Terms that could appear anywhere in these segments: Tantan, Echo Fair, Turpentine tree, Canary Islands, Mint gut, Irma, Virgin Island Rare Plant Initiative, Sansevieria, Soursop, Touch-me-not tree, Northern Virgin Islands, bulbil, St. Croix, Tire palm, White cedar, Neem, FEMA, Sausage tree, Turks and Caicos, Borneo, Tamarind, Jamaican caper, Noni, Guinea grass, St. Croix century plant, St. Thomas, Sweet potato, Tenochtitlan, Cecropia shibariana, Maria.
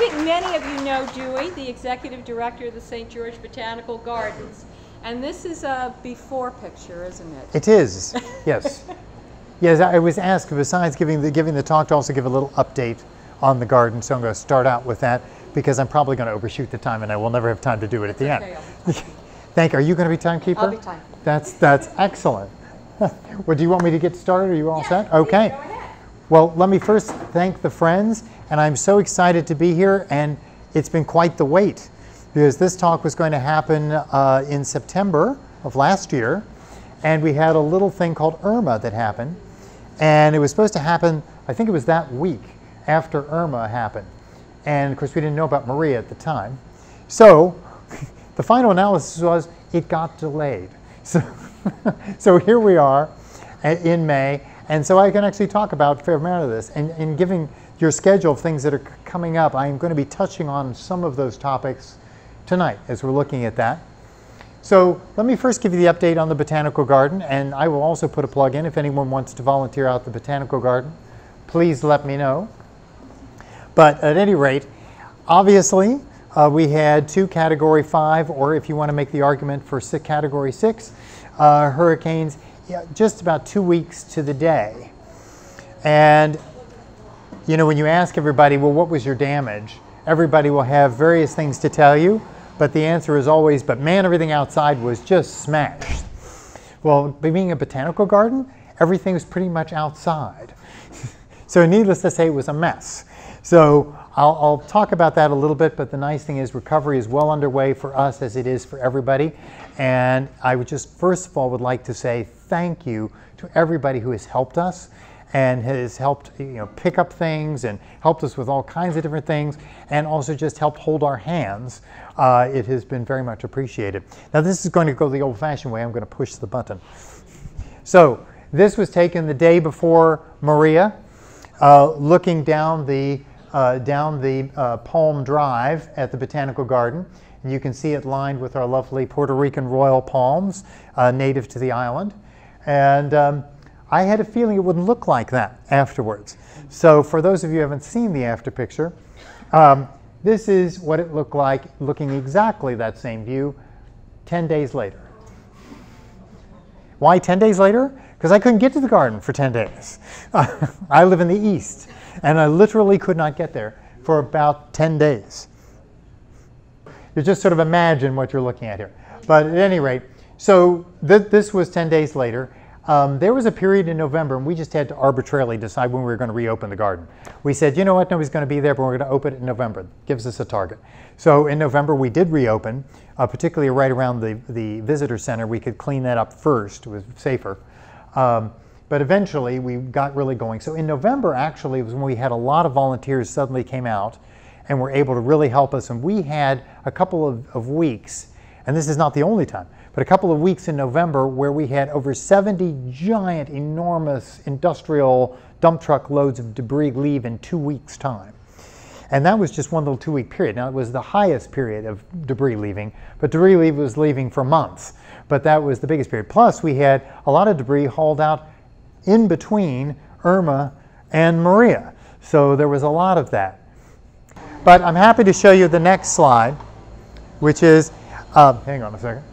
think many of you know Dewey, the executive director of the St. George Botanical Gardens. And this is a before picture, isn't it? It is, yes. Yes, I was asked, besides giving the talk, to also give a little update on the garden, so I'm going to start out with that because I'm probably going to overshoot the time and I will never have time to do it at the end. Thank you. Are you going to be timekeeper? I'll be timekeeper. That's excellent. Well, do you want me to get started? Are you all set? Okay. Go ahead. Well, let me first thank the friends, and I'm so excited to be here, and it's been quite the wait because this talk was going to happen in September of last year, and we had a little thing called Irma that happened, and it was supposed to happen, I think it was that week after Irma happened. And of course, we didn't know about Maria at the time. So the final analysis was it got delayed. So, so here we are in May. And so I can actually talk about a fair amount of this. And in giving your schedule of things that are coming up, I'm going to be touching on some of those topics tonight as we're looking at that. So let me first give you the update on the Botanical Garden. And I will also put a plug in if anyone wants to volunteer out the Botanical Garden. Please let me know. But at any rate, obviously, we had two Category 5, or if you want to make the argument for Category 6 hurricanes, just about 2 weeks to the day. And you know, when you ask everybody, well, what was your damage? Everybody will have various things to tell you, but the answer is always, but man, everything outside was just smashed. Well, being a botanical garden, everything was pretty much outside. So needless to say, it was a mess. So I'll talk about that a little bit, but the nice thing is recovery is well underway for us as it is for everybody. And I would just, first of all, would like to say thank you to everybody who has helped us and has helped, you know, pick up things and helped us with all kinds of different things and also just helped hold our hands. It has been very much appreciated. Now this is going to go the old-fashioned way. I'm going to push the button. So this was taken the day before Maria, looking down the Palm Drive at the Botanical Garden. And you can see it lined with our lovely Puerto Rican royal palms, native to the island. And I had a feeling it wouldn't look like that afterwards. So for those of you who haven't seen the after picture, this is what it looked like looking exactly that same view 10 days later. Why 10 days later? Because I couldn't get to the garden for 10 days. I live in the east, and I literally could not get there for about 10 days. You just sort of imagine what you're looking at here. But at any rate, so this was 10 days later. There was a period in November, and we just had to arbitrarily decide when we were going to reopen the garden. We said, you know what, nobody's going to be there, but we're going to open it in November. It gives us a target. So in November, we did reopen, particularly right around the visitor center. We could clean that up first. It was safer. But eventually we got really going. So in November actually was when we had a lot of volunteers suddenly came out and were able to really help us. And we had a couple of weeks, and this is not the only time, but a couple of weeks in November where we had over 70 giant, enormous industrial dump truck loads of debris leave in 2 weeks' time. And that was just one little 2 week period. Now it was the highest period of debris leaving, but debris leave was leaving for months. But that was the biggest period. Plus we had a lot of debris hauled out in between Irma and Maria. So there was a lot of that. But I'm happy to show you the next slide, which is, hang on a second,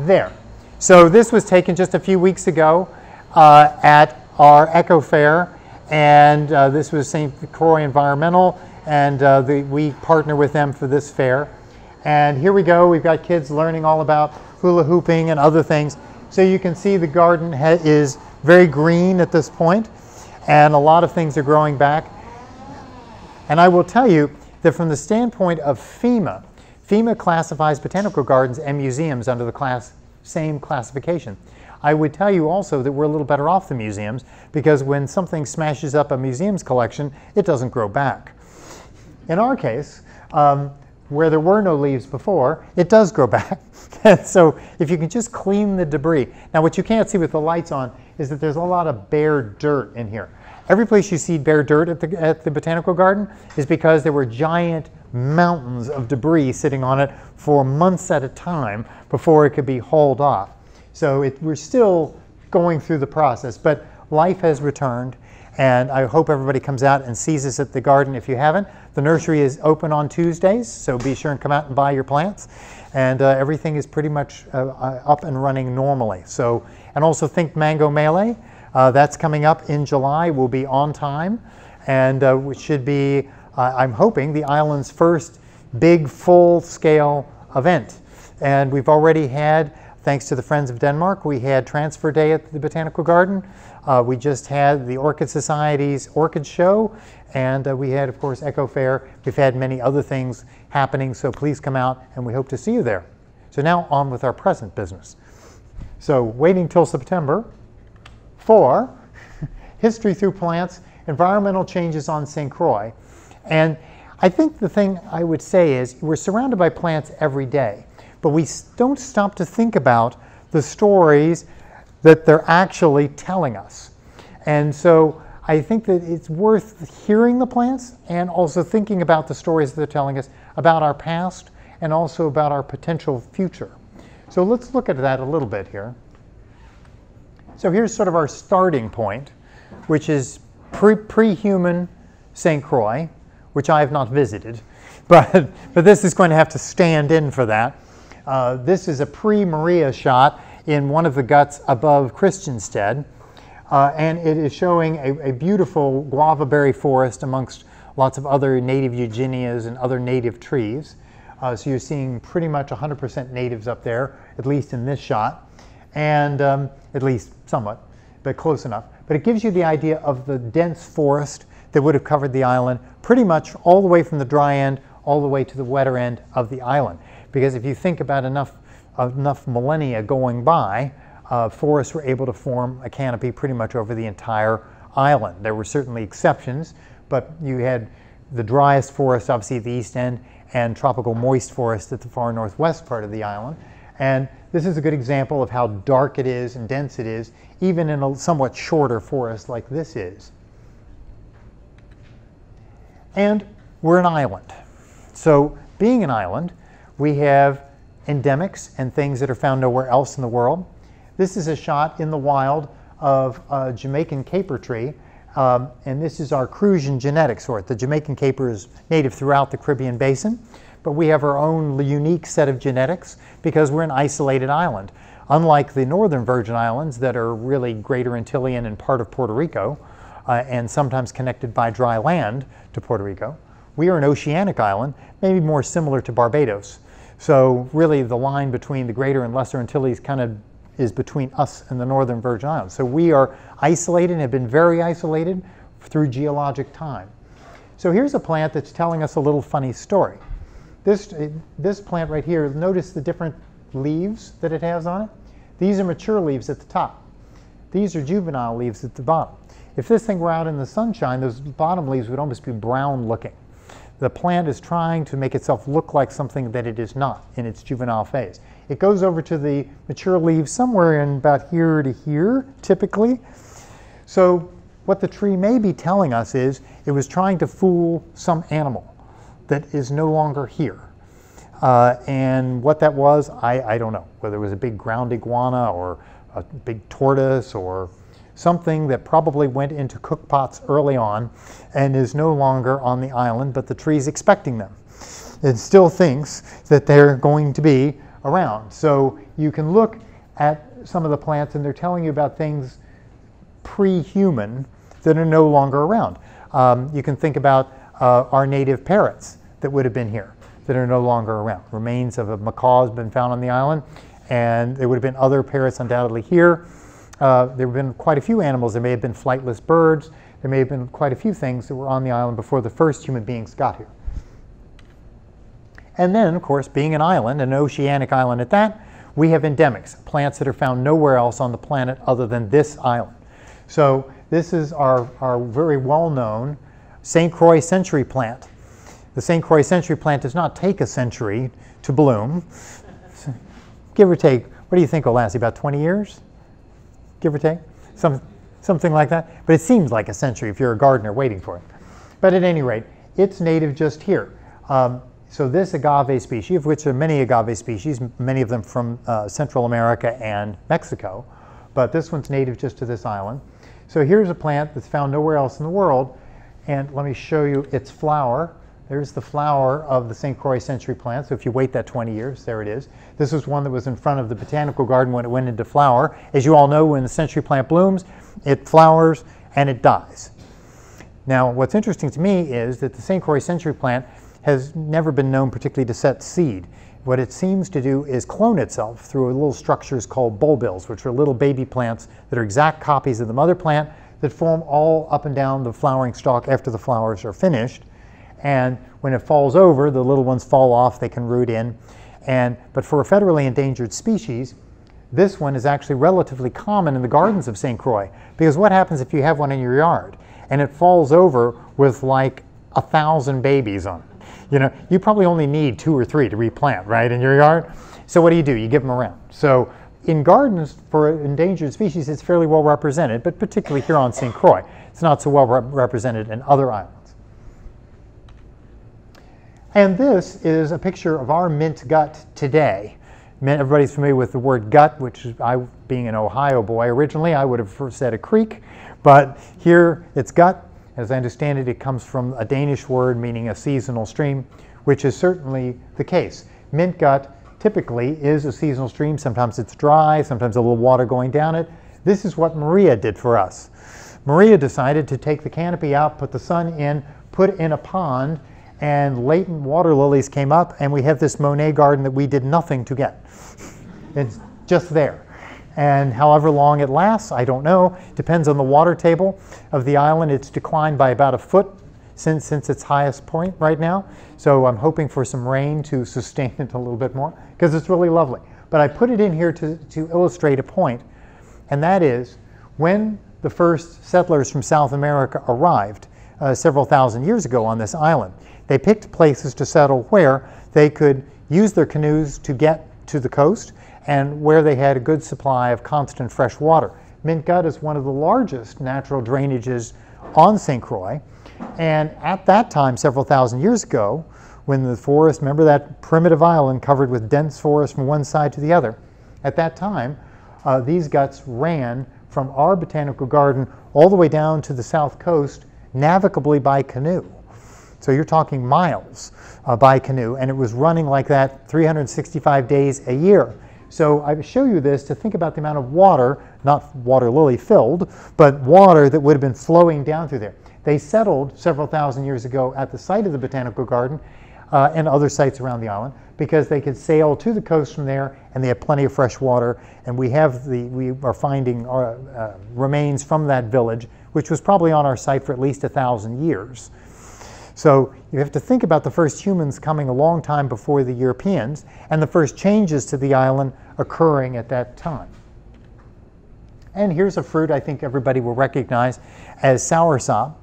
there. So this was taken just a few weeks ago at our Echo Fair. And this was St. Croix Environmental, and we partner with them for this fair. And here we go. We've got kids learning all about hula hooping and other things. So you can see the garden is very green at this point, and a lot of things are growing back. And I will tell you that from the standpoint of FEMA, FEMA classifies botanical gardens and museums under the same classification. I would tell you also that we're a little better off than museums, because when something smashes up a museum's collection, it doesn't grow back. In our case, where there were no leaves before, it does grow back. And so if you can just clean the debris. Now what you can't see with the lights on is that there's a lot of bare dirt in here. Every place you see bare dirt at the Botanical Garden is because there were giant mountains of debris sitting on it for months at a time before it could be hauled off. So we're still going through the process, but life has returned, And I hope everybody comes out and sees us at the garden if you haven't. The nursery is open on Tuesdays, so be sure and come out and buy your plants. And everything is pretty much up and running normally. So, and also think Mango Melee. That's coming up in July. We'll be on time. And which should be, I'm hoping, the island's first big full-scale event. And we've already had, thanks to the Friends of Denmark, we had Transfer Day at the Botanical Garden. We just had the Orchid Society's Orchid Show, and we had, of course, Echo Fair. We've had many other things happening, so please come out, and we hope to see you there. So now on with our present business. So waiting till September for History Through Plants, Environmental Changes on St. Croix. And I think the thing I would say is we're surrounded by plants every day, but we don't stop to think about the stories that they're actually telling us. And so I think that it's worth hearing the plants and also thinking about the stories that they're telling us about our past and also about our potential future. So let's look at that a little bit here. So here's sort of our starting point, which is pre-human St. Croix, which I have not visited, but this is going to have to stand in for that. This is a pre-Maria shot in one of the guts above Christiansted, and it is showing a beautiful guava berry forest amongst lots of other native eugenias and other native trees. So you're seeing pretty much 100% natives up there, at least in this shot, and at least somewhat, but close enough. But it gives you the idea of the dense forest that would have covered the island pretty much all the way from the dry end all the way to the wetter end of the island. Because if you think about enough millennia going by, forests were able to form a canopy pretty much over the entire island. There were certainly exceptions, but you had the driest forest, obviously at the east end, and tropical moist forest at the far northwest part of the island. And this is a good example of how dark it is and dense it is, even in a somewhat shorter forest like this is. And we're an island. So being an island, we have endemics and things that are found nowhere else in the world. This is a shot in the wild of a Jamaican caper tree, and this is our Crusian genetic sort. The Jamaican caper is native throughout the Caribbean basin, but we have our own unique set of genetics because we're an isolated island. Unlike the Northern Virgin Islands that are really Greater Antillean and part of Puerto Rico, and sometimes connected by dry land to Puerto Rico, we are an oceanic island, maybe more similar to Barbados. So really the line between the Greater and Lesser Antilles kind of is between us and the Northern Virgin Islands. So we are isolated and have been very isolated through geologic time. So here's a plant that's telling us a little funny story. This plant right here, notice the different leaves that it has on it. These are mature leaves at the top. These are juvenile leaves at the bottom. If this thing were out in the sunshine, those bottom leaves would almost be brown looking. The plant is trying to make itself look like something that it is not in its juvenile phase. It goes over to the mature leaves somewhere in about here to here, typically. So what the tree may be telling us is it was trying to fool some animal that is no longer here. And what that was, I don't know, whether it was a big ground iguana or a big tortoise or something that probably went into cookpots early on and is no longer on the island, but the tree's expecting them. It still thinks that they're going to be around. So you can look at some of the plants and they're telling you about things pre-human that are no longer around. You can think about our native parrots that would have been here that are no longer around. Remains of a macaw has been found on the island, and there would have been other parrots undoubtedly here. There have been quite a few animals. There may have been flightless birds. There may have been quite a few things that were on the island before the first human beings got here. And then, of course, being an island, an oceanic island at that, we have endemics, plants that are found nowhere else on the planet other than this island. So this is our very well-known St. Croix century plant. The St. Croix century plant does not take a century to bloom. Give or take, what do you think will last, about 20 years? Give or take, something like that. But it seems like a century if you're a gardener waiting for it. But at any rate, it's native just here. So this agave species, of which there are many agave species, many of them from Central America and Mexico, but this one's native just to this island. So here's a plant that's found nowhere else in the world, and let me show you its flower. There's the flower of the St. Croix century plant. So if you wait that 20 years, there it is. This was one that was in front of the botanical garden when it went into flower. As you all know, when the century plant blooms, it flowers and it dies. Now, what's interesting to me is that the St. Croix century plant has never been known particularly to set seed. What it seems to do is clone itself through little structures called bulbils, which are little baby plants that are exact copies of the mother plant that form all up and down the flowering stalk after the flowers are finished. And when it falls over, the little ones fall off, they can root in. But for a federally endangered species, this one is actually relatively common in the gardens of St. Croix, because what happens if you have one in your yard and it falls over with like 1,000 babies on it? You know, you probably only need 2 or 3 to replant, right, in your yard? So what do? You give them around. So in gardens for endangered species, it's fairly well represented, but particularly here on St. Croix, it's not so well represented in other islands. And this is a picture of our mint gut today. Everybody's familiar with the word gut, which I, being an Ohio boy originally, I would have said a creek, but here it's gut. As I understand it, it comes from a Danish word meaning a seasonal stream, which is certainly the case. Mint gut typically is a seasonal stream. Sometimes it's dry, sometimes a little water going down it. This is what Maria did for us. Maria decided to take the canopy out, put the sun in, put in a pond, and latent water lilies came up, and we have this Monet garden that we did nothing to get. It's just there. And however long it lasts, I don't know. Depends on the water table of the island. It's declined by about 1 foot since its highest point right now. So I'm hoping for some rain to sustain it a little bit more, because it's really lovely. But I put it in here to illustrate a point, and that is when the first settlers from South America arrived several thousand years ago on this island, they picked places to settle where they could use their canoes to get to the coast, and where they had a good supply of constant fresh water. Mint gut is one of the largest natural drainages on St. Croix, and at that time, several thousand years ago, when the forest, remember that primitive island covered with dense forest from one side to the other, at that time, these guts ran from our botanical garden all the way down to the south coast, navigably by canoe. So you're talking miles by canoe, and it was running like that 365 days a year. So I show you this to think about the amount of water, not water lily filled, but water that would have been flowing down through there. They settled several thousand years ago at the site of the botanical garden and other sites around the island, because they could sail to the coast from there and they had plenty of fresh water. And we are finding remains from that village, which was probably on our site for at least 1,000 years. So you have to think about the first humans coming a long time before the Europeans, and the first changes to the island occurring at that time. And here's a fruit I think everybody will recognize as soursop.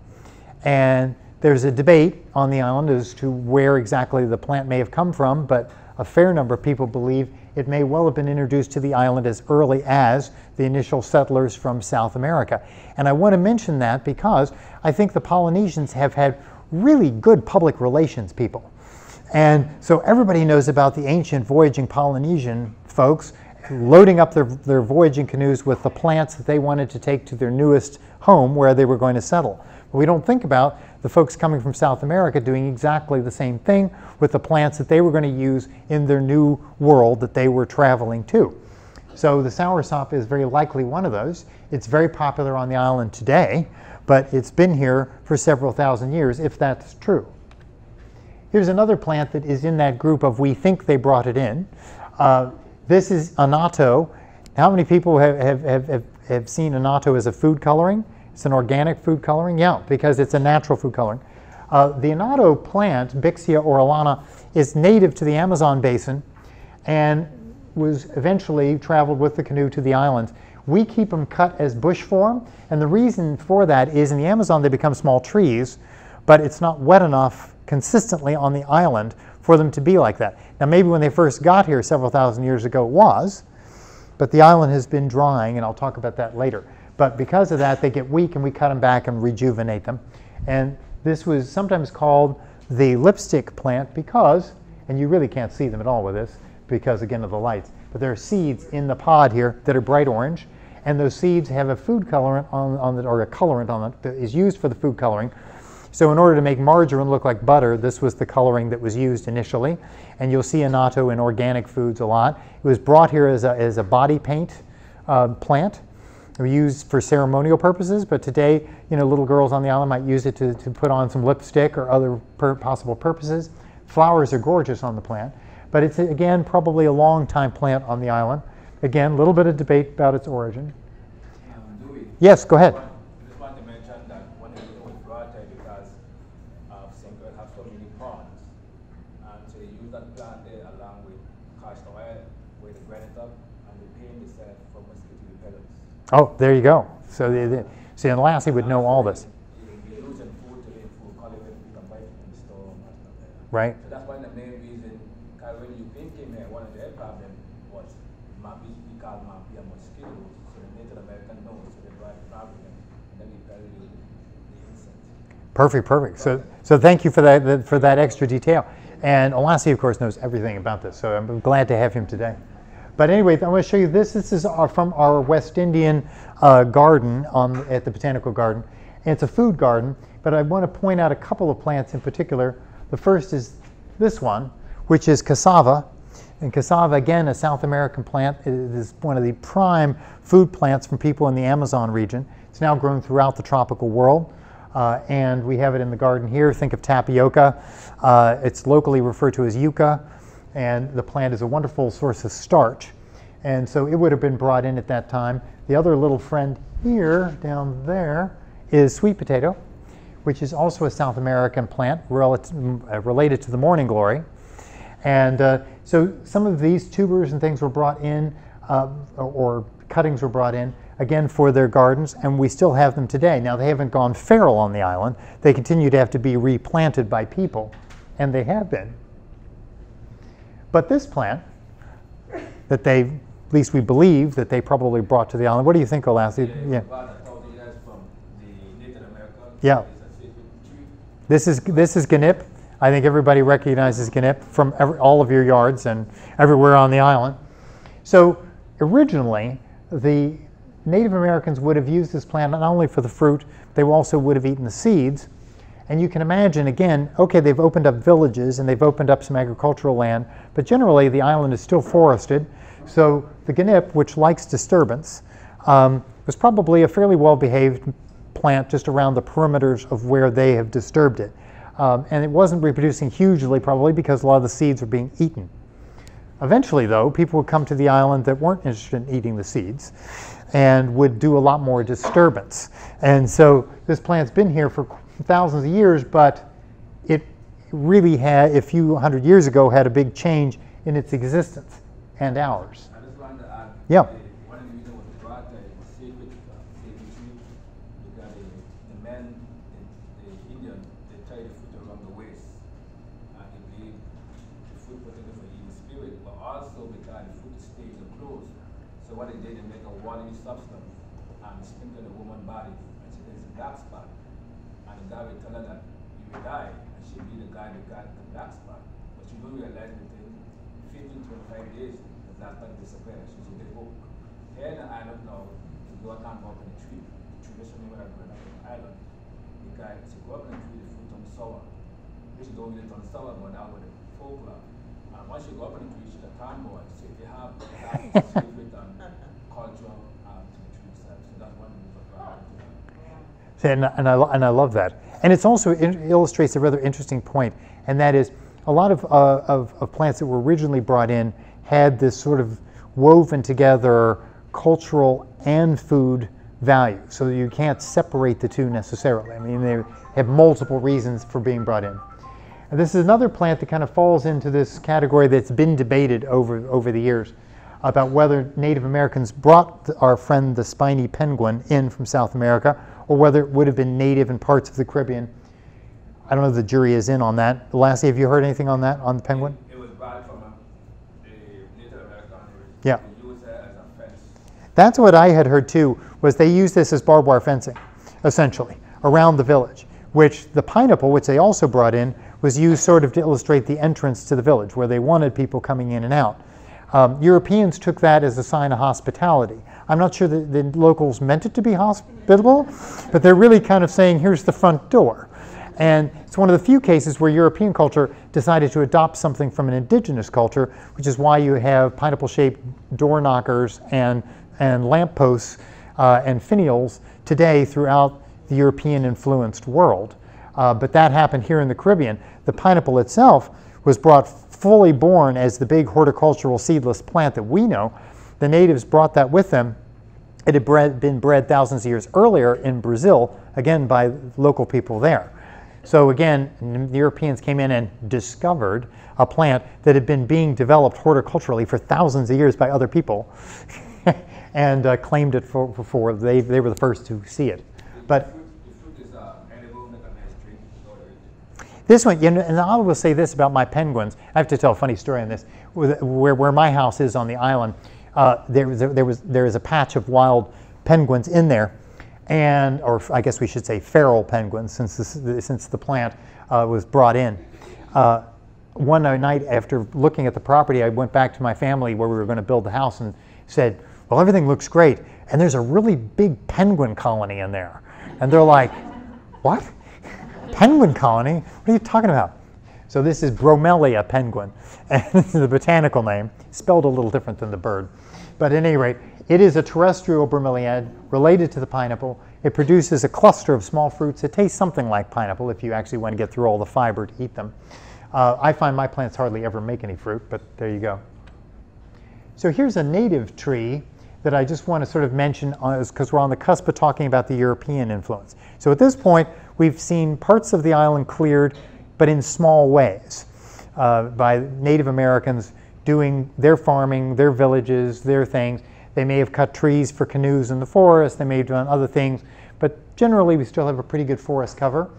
And there's a debate on the island as to where exactly the plant may have come from, but a fair number of people believe it may well have been introduced to the island as early as the initial settlers from South America. And I want to mention that because I think the Polynesians have had really good public relations people. And so everybody knows about the ancient voyaging Polynesian folks loading up their voyaging canoes with the plants that they wanted to take to their newest home where they were going to settle. But we don't think about the folks coming from South America doing exactly the same thing with the plants that they were going to use in their new world that they were traveling to. So the soursop is very likely one of those. It's very popular on the island today, but it's been here for several thousand years, if that's true. Here's another plant that is in that group of we think they brought it in. This is annatto. How many people have seen annatto as a food coloring? It's an organic food coloring? Yeah, because it's a natural food coloring. The annatto plant, Bixia orellana, is native to the Amazon basin and was eventually traveled with the canoe to the islands. We keep them cut as bush form, and the reason for that is in the Amazon they become small trees, but it's not wet enough consistently on the island for them to be like that. Now maybe when they first got here several thousand years ago it was, but the island has been drying, and I'll talk about that later. But because of that they get weak and we cut them back and rejuvenate them. And this was sometimes called the lipstick plant because, and you really can't see them at all with this because again of the lights, but there are seeds in the pod here that are bright orange. and those seeds have a food colorant that is used for the food coloring. So in order to make margarine look like butter, this was the coloring that was used initially, and you'll see annatto in organic foods a lot. It was brought here as a body paint plant. We use for ceremonial purposes, but today, you know, little girls on the island might use it to put on some lipstick or other possible purposes. Flowers are gorgeous on the plant, but it's, again, probably a long-time plant on the island. Again, a little bit of debate about its origin. Yes, go ahead. I just want to mention that when it was brought here because St. Croix has so many ponds, and so they use that plant there along with castor oil, with the granite up, and they paint the set for mosquito repellents. Oh, there you go. So, see, and Lassie would know all this. Right. So that's one of the main reasons, because when you think in there, one of their problems was we call mafia mosquitoes, so the Native American knows, so they brought the problem, and then we buried the insects. Perfect, perfect. So thank you for that extra detail. And Lassie, of course, knows everything about this, so I'm glad to have him today. But anyway, I want to show you this. This is from our West Indian garden at the Botanical Garden. And it's a food garden, but I want to point out a couple of plants in particular. The first is this one, which is cassava. And cassava, again, a South American plant. It is one of the prime food plants from people in the Amazon region. It's now grown throughout the tropical world. And we have it in the garden here. Think of tapioca. It's locally referred to as yuca. And the plant is a wonderful source of starch. And so it would have been brought in at that time. The other little friend here, down there, is sweet potato, which is also a South American plant related to the morning glory. And so some of these tubers and things were brought in, or cuttings were brought in, again, for their gardens, and we still have them today. Now, they haven't gone feral on the island. They continue to have to be replanted by people, and they have been. But this plant that they, at least we believe, that they probably brought to the island. What do you think, Olassie? Yeah. Yeah. This is Genip. I think everybody recognizes Genip from all of your yards and everywhere on the island. So originally, the Native Americans would have used this plant not only for the fruit, they also would have eaten the seeds. And you can imagine, again, okay, they've opened up villages and they've opened up some agricultural land, but generally the island is still forested. So the Genip, which likes disturbance, was probably a fairly well-behaved plant just around the perimeters of where they have disturbed it. And it wasn't reproducing hugely, probably because a lot of the seeds were being eaten. Eventually, though, people would come to the island that weren't interested in eating the seeds and would do a lot more disturbance. And so this plant's been here for thousands of years, but it really had, a few hundred years ago, had a big change in its existence and ours. I just wanted to add, yeah. One of the reasons was brought there was sacred trees, because the men, the Indians, they tie the foot around the waist, and they believe the foot protected for evil spirit, but also because the foot stays closed. So what they did, they make a watery substance and sprinkle the woman's body, and she takes a dark spot. And the guy would tell her that you will die, and she'd be the guy that got the black spot. But she don't realize within 15 to 25 days the black spot disappears. So they hope. Here in the island now, the girl can't go up in the tree. The traditional way I grew up in the island, the guy she go up in the tree, the fruit turns sour. Which don't really turn sour, but now with the folklore. And once you go up in the tree, she's a cowboy. So if you have that spirit and culture to the tree itself. So that's one of the reasons. And I love that. And it's also, it illustrates a rather interesting point, and that is a lot of plants that were originally brought in had this sort of woven together cultural and food value. So you can't separate the two necessarily. I mean, they have multiple reasons for being brought in. And this is another plant that kind of falls into this category that's been debated over the years about whether Native Americans brought our friend the spiny penguin in from South America, or whether it would have been native in parts of the Caribbean. I don't know if the jury is in on that. Lassie, have you heard anything on that, on the penguin? It was brought from the Native American. Yeah. They used it as a fence. That's what I had heard too, was they used this as barbed wire fencing, essentially, around the village, which the pineapple, which they also brought in, was used sort of to illustrate the entrance to the village, where they wanted people coming in and out. Europeans took that as a sign of hospitality. I'm not sure that the locals meant it to be hospitable, but they're really kind of saying, here's the front door. And it's one of the few cases where European culture decided to adopt something from an indigenous culture, which is why you have pineapple-shaped door knockers and lampposts and finials today throughout the European-influenced world. But that happened here in the Caribbean. The pineapple itself was brought fully born as the big horticultural seedless plant that we know. The natives brought that with them. It had been bred thousands of years earlier in Brazil, again by local people there. So again, the Europeans came in and discovered a plant that had been being developed horticulturally for thousands of years by other people and claimed it for they were the first to see it. But this one, and I will say this about my penguins. I have to tell a funny story on this. Where my house is on the island, there is a patch of wild penguins in there, and or I guess we should say feral penguins, since the plant was brought in. One night after looking at the property, I went back to my family where we were going to build the house and said, "Well, everything looks great, and there's a really big penguin colony in there," and they're like, "What? Penguin colony? What are you talking about?" So this is Bromelia penguin, and this is the botanical name, spelled a little different than the bird. But at any rate, it is a terrestrial bromeliad related to the pineapple. It produces a cluster of small fruits. It tastes something like pineapple if you actually want to get through all the fiber to eat them. I find my plants hardly ever make any fruit, but there you go. So here's a native tree that I just want to sort of mention because we're on the cusp of talking about the European influence. So at this point, we've seen parts of the island cleared, but in small ways, by Native Americans doing their farming, their villages, their things. They may have cut trees for canoes in the forest, they may have done other things, but generally we still have a pretty good forest cover.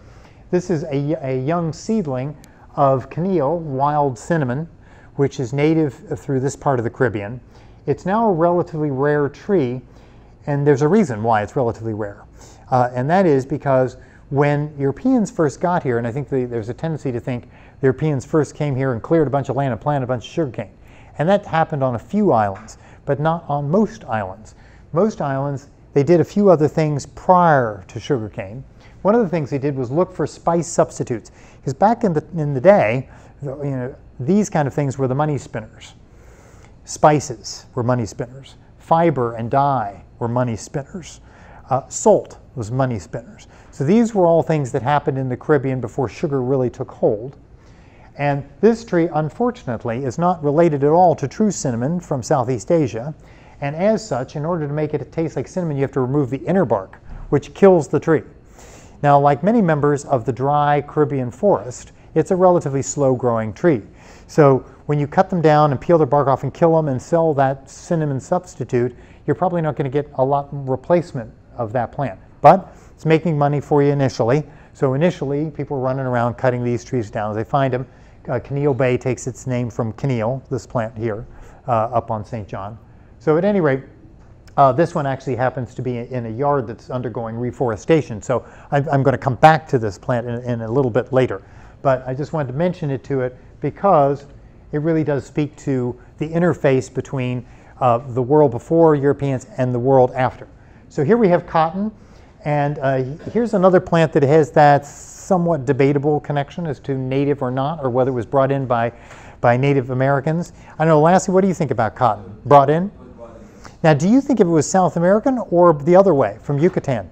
This is a young seedling of Caneel, wild cinnamon, which is native through this part of the Caribbean. It's now a relatively rare tree, and there's a reason why it's relatively rare, and that is because when Europeans first got here, and I think there's a tendency to think the Europeans first came here and cleared a bunch of land and planted a bunch of sugarcane. And that happened on a few islands, but not on most islands. Most islands, they did a few other things prior to sugarcane. One of the things they did was look for spice substitutes. Because back in the day, these kind of things were the money spinners. Spices were money spinners. Fiber and dye were money spinners. Salt was money spinners. So these were all things that happened in the Caribbean before sugar really took hold. And this tree, unfortunately, is not related at all to true cinnamon from Southeast Asia. And as such, in order to make it taste like cinnamon, you have to remove the inner bark, which kills the tree. Now, like many members of the dry Caribbean forest, it's a relatively slow-growing tree. So when you cut them down and peel their bark off and kill them and sell that cinnamon substitute, you're probably not going to get a lot of replacement of that plant. But it's making money for you initially. So initially, people are running around cutting these trees down as they find them. Caneel Bay takes its name from Caneel, this plant here, up on St. John. So at any rate, this one actually happens to be in a yard that's undergoing reforestation. So I'm going to come back to this plant in a little bit later. But I just wanted to mention it to it because it really does speak to the interface between the world before Europeans and the world after. So here we have cotton. And here's another plant that has that somewhat debatable connection as to native or not, or whether it was brought in by Native Americans. I know, lastly, what do you think about cotton? Brought in? Now, do you think if it was South American or the other way, from Yucatan?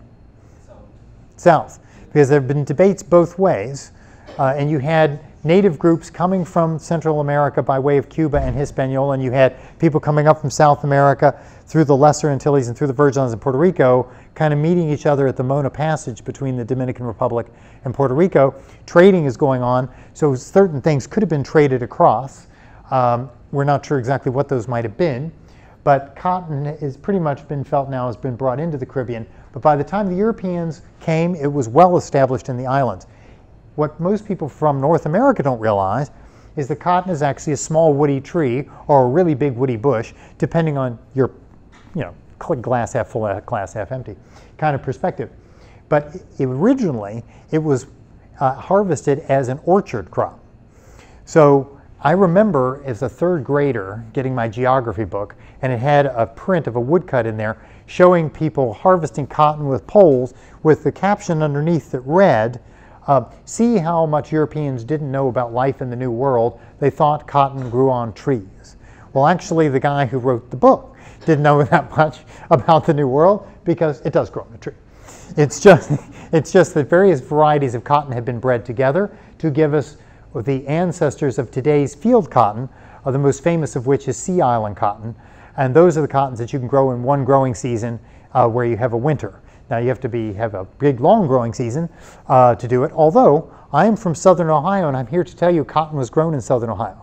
South. Because there have been debates both ways. And you had native groups coming from Central America by way of Cuba and Hispaniola, and you had people coming up from South America through the Lesser Antilles and through the Virgin Islands and Puerto Rico, kind of meeting each other at the Mona Passage between the Dominican Republic and Puerto Rico. Trading is going on, so certain things could have been traded across. We're not sure exactly what those might have been, but cotton has pretty much been felt now has been brought into the Caribbean. But by the time the Europeans came, it was well established in the islands. What most people from North America don't realize is that cotton is actually a small woody tree or a really big woody bush, depending on your, glass half full, glass half empty kind of perspective. But originally, it was harvested as an orchard crop. So I remember as a third grader getting my geography book, and it had a print of a woodcut in there showing people harvesting cotton with poles with the caption underneath that read, see how much Europeans didn't know about life in the New World. They thought cotton grew on trees. Well, actually, the guy who wrote the book didn't know that much about the New World because it does grow on a tree. It's just that various varieties of cotton have been bred together to give us the ancestors of today's field cotton, the most famous of which is sea island cotton. And those are the cottons that you can grow in one growing season where you have a winter. Now you have to have a big, long growing season to do it. Although I am from Southern Ohio, and I'm here to tell you cotton was grown in Southern Ohio.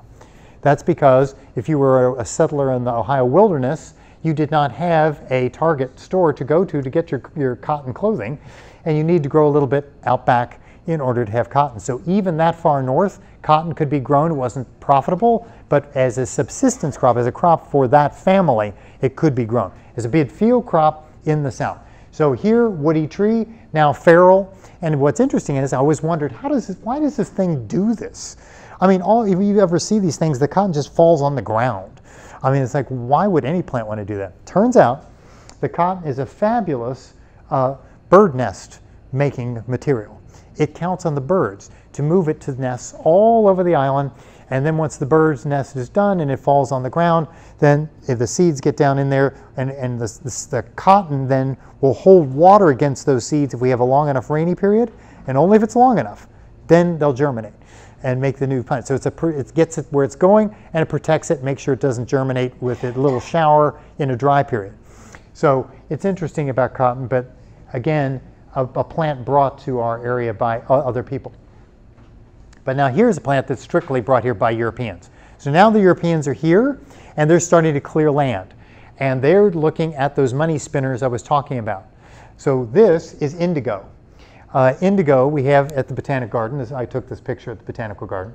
That's because if you were a settler in the Ohio wilderness, you did not have a Target store to go to get your cotton clothing, and you need to grow a little bit out back in order to have cotton. So even that far north, cotton could be grown. It wasn't profitable, but as a subsistence crop, as a crop for that family, it could be grown. As a big field crop in the South. So here, woody tree, now feral. And what's interesting is I always wondered, why does this thing do this? I mean, if you ever see these things, the cotton just falls on the ground. I mean, it's like, why would any plant want to do that? Turns out the cotton is a fabulous bird nest making material. It counts on the birds to move it to nests all over the island. And then once the bird's nest is done and it falls on the ground, then if the seeds get down in there, and the cotton then will hold water against those seeds if we have a long enough rainy period, and only if it's long enough, then they'll germinate and make the new plant. So it gets it where it's going, and it protects it, makes sure it doesn't germinate with a little shower in a dry period. So it's interesting about cotton, but again, a plant brought to our area by other people. But now here's a plant that's strictly brought here by Europeans. So now the Europeans are here, and they're starting to clear land. And they're looking at those money spinners I was talking about. So this is indigo. Indigo we have at the Botanic Garden. I took this picture at the Botanical Garden.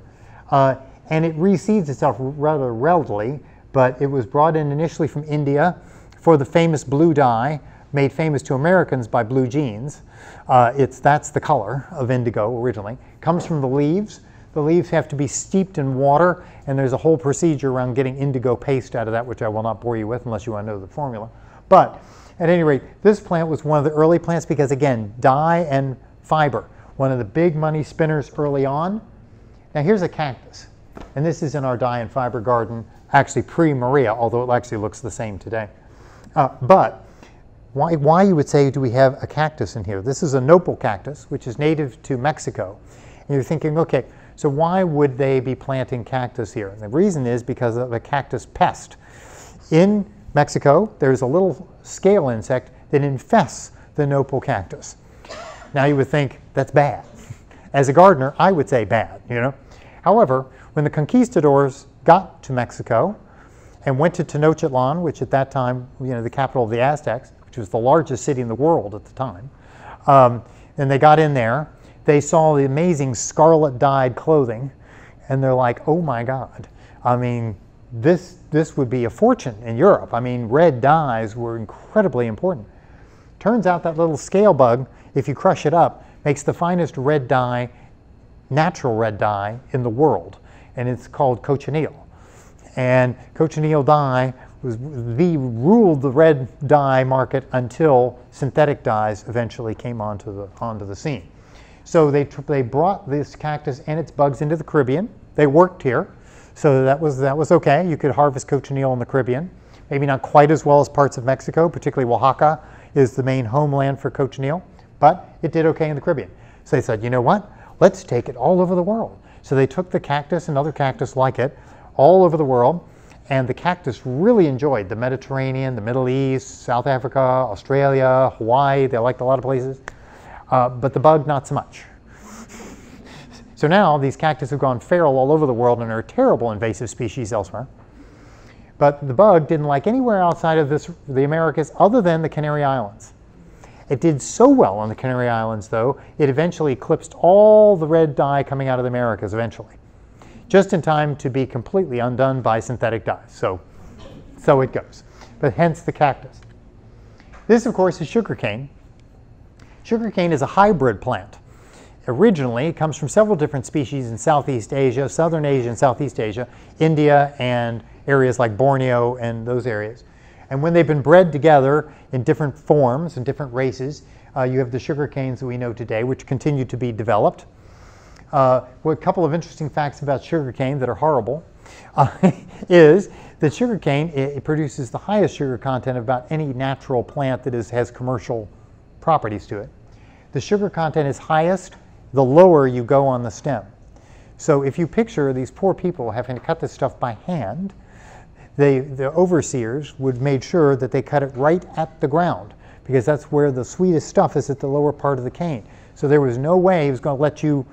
And it reseeds itself rather readily, but it was brought in initially from India for the famous blue dye, made famous to Americans by blue jeans. That's the color of indigo originally. Comes from the leaves. The leaves have to be steeped in water, and there's a whole procedure around getting indigo paste out of that, which I will not bore you with unless you want to know the formula. But at any rate, this plant was one of the early plants because, again, dye and fiber, one of the big money spinners early on. Now here's a cactus, and this is in our dye and fiber garden, actually pre-Maria, although it actually looks the same today. But why you would say, do we have a cactus in here? This is a nopal cactus, which is native to Mexico. And you're thinking, okay, so why would they be planting cactus here? And the reason is because of the cactus pest. In Mexico, there's a little scale insect that infests the nopal cactus. Now you would think, that's bad. As a gardener, I would say bad, you know? However, when the conquistadors got to Mexico and went to Tenochtitlan, which at that time, you know, the capital of the Aztecs, which was the largest city in the world at the time, and they got in there, they saw the amazing scarlet-dyed clothing, and they're like, oh my God, I mean, this would be a fortune in Europe. I mean, red dyes were incredibly important. Turns out that little scale bug, if you crush it up, makes the finest red dye, natural red dye, in the world, and it's called cochineal. And cochineal dye ruled the red dye market until synthetic dyes eventually came onto the scene. So they brought this cactus and its bugs into the Caribbean. They worked here, so that was okay. You could harvest cochineal in the Caribbean, maybe not quite as well as parts of Mexico, particularly Oaxaca is the main homeland for cochineal, but it did okay in the Caribbean. So they said, you know what? Let's take it all over the world. So they took the cactus and other cactus like it all over the world. And the cactus really enjoyed the Mediterranean, the Middle East, South Africa, Australia, Hawaii. They liked a lot of places, but the bug, not so much. So now these cactus have gone feral all over the world and are a terrible invasive species elsewhere. But the bug didn't like anywhere outside of the Americas other than the Canary Islands. It did so well on the Canary Islands, though, it eventually eclipsed all the red dye coming out of the Americas eventually, just in time to be completely undone by synthetic dyes. So it goes. But hence the cactus. This, of course, is sugarcane. Sugarcane is a hybrid plant. originally. It comes from several different species in Southeast Asia, Southern Asia and Southeast Asia, India and areas like Borneo and those areas. And when they've been bred together in different forms and different races, you have the sugar canes that we know today, which continue to be developed. Well, a couple of interesting facts about sugarcane that are horrible is that sugarcane, it produces the highest sugar content of about any natural plant that has commercial properties to it. The sugar content is highest the lower you go on the stem. So if you picture these poor people having to cut this stuff by hand, the overseers would make sure that they cut it right at the ground, because that's where the sweetest stuff is, at the lower part of the cane. So there was no way he was going to let you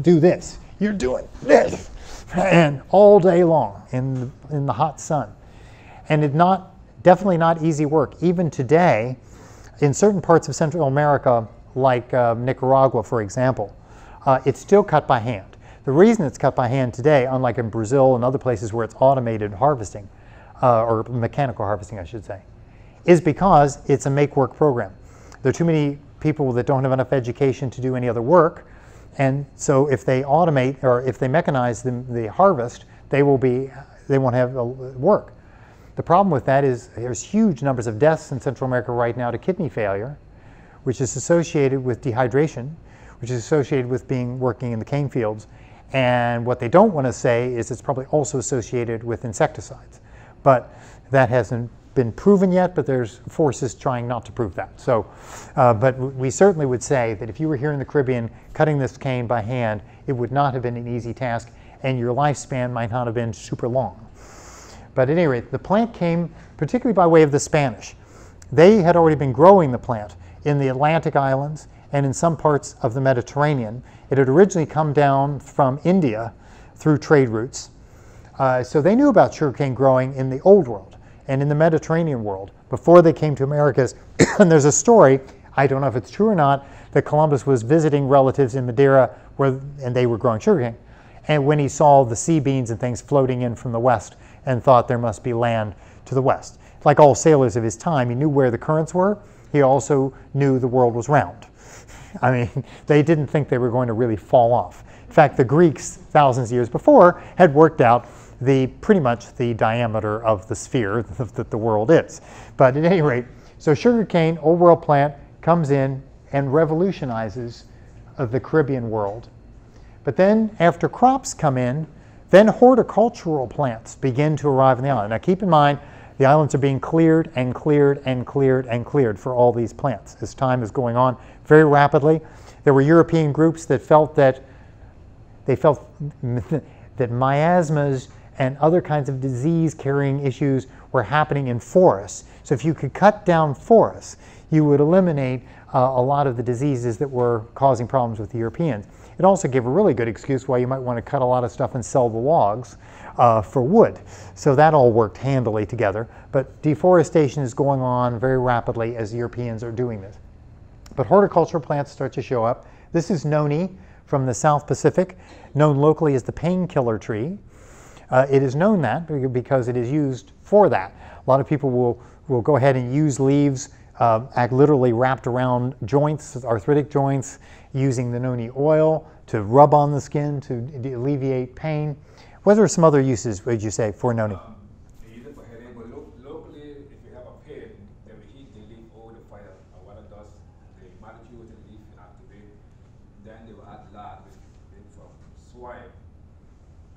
do this. You're doing this, and all day long in the hot sun. And it's definitely not easy work. Even today, in certain parts of Central America, like Nicaragua, for example, it's still cut by hand. The reason it's cut by hand today, unlike in Brazil and other places where it's automated harvesting, or mechanical harvesting, I should say, is because it's a make-work program. There are too many people that don't have enough education to do any other work, and so if they automate or if they mechanize the harvest, they won't have work. The problem with that is there's huge numbers of deaths in Central America right now to kidney failure, which is associated with dehydration, which is associated with working in the cane fields. And what they don't want to say is it's probably also associated with insecticides. But that hasn't been proven yet, but there's forces trying not to prove that. So, but we certainly would say that if you were here in the Caribbean cutting this cane by hand, it would not have been an easy task, and your lifespan might not have been super long. But at any rate, the plant came particularly by way of the Spanish. They had already been growing the plant in the Atlantic Islands and in some parts of the Mediterranean. It had originally come down from India through trade routes. So they knew about sugarcane growing in the Old World and in the Mediterranean world before they came to Americas. And there's a story, I don't know if it's true or not, that Columbus was visiting relatives in Madeira and they were growing sugarcane. And when he saw the sea beans and things floating in from the west and thought there must be land to the west. Like all sailors of his time, he knew where the currents were. He also knew the world was round. I mean, they didn't think they were going to really fall off. In fact, the Greeks, thousands of years before, had worked out pretty much the diameter of the sphere that the world is. But at any rate, so sugarcane, old world plant, comes in and revolutionizes the Caribbean world. But then after crops come in, then horticultural plants begin to arrive on the island. Now keep in mind, the islands are being cleared and cleared and cleared and cleared for all these plants as time is going on very rapidly. There were European groups that felt that miasmas and other kinds of disease-carrying issues were happening in forests. So if you could cut down forests, you would eliminate a lot of the diseases that were causing problems with the Europeans. It also gave a really good excuse why you might want to cut a lot of stuff and sell the logs for wood. So that all worked handily together. But deforestation is going on very rapidly as the Europeans are doing this. But horticultural plants start to show up. This is Noni from the South Pacific, known locally as the painkiller tree. It is known that because it is used for that. A lot of people will go ahead and use leaves literally wrapped around joints, arthritic joints, using the noni oil to rub on the skin to alleviate pain. What are some other uses, would you say, for noni? They use it for headache, but locally, if you have a pain, they will heat the leaf over the fire, or what it does, they molecule the leaf and activate. Then they will add lard, which is from swipe,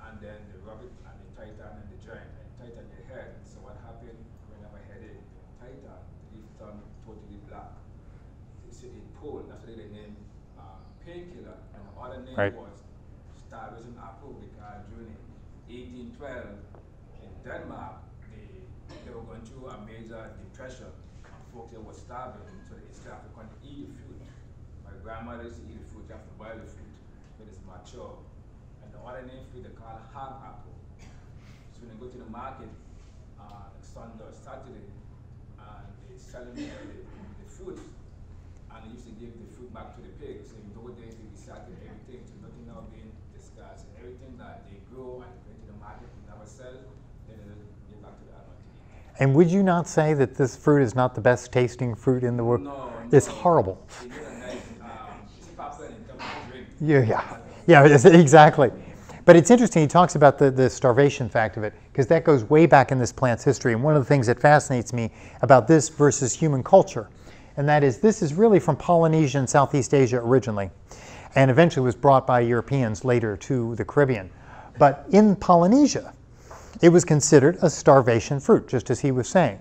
and then they rub it and they tighten and they joint and tighten the head. So what happens when I have a headache, they tighten, the leaf turn totally black. It's a pole, that's why they name painkiller, and the other name was starvation apple, because during 1812 in Denmark, they were going through a major depression, and folks were starving, so they still have to come to eat the food. My grandmother used to eat the food, you have to boil the food, but it's mature. And the other name food they call hard apple. So when they go to the market on Sunday or Saturday, and they sell them the food. And they used to give the food back to the pigs. In those days, they recycled everything, so nothing now being discussed. Everything that they grow and bring to the market and never sell, then they give back to the animal to eat. And would you not say that this fruit is not the best tasting fruit in the world? No, it's horrible. It's a nice, it's popular in terms of Yeah, exactly. But it's interesting, he talks about the starvation fact of it, because that goes way back in this plant's history. And one of the things that fascinates me about this versus human culture, and that is this is really from Polynesia and Southeast Asia originally, and eventually was brought by Europeans later to the Caribbean. But in Polynesia, it was considered a starvation fruit, just as he was saying.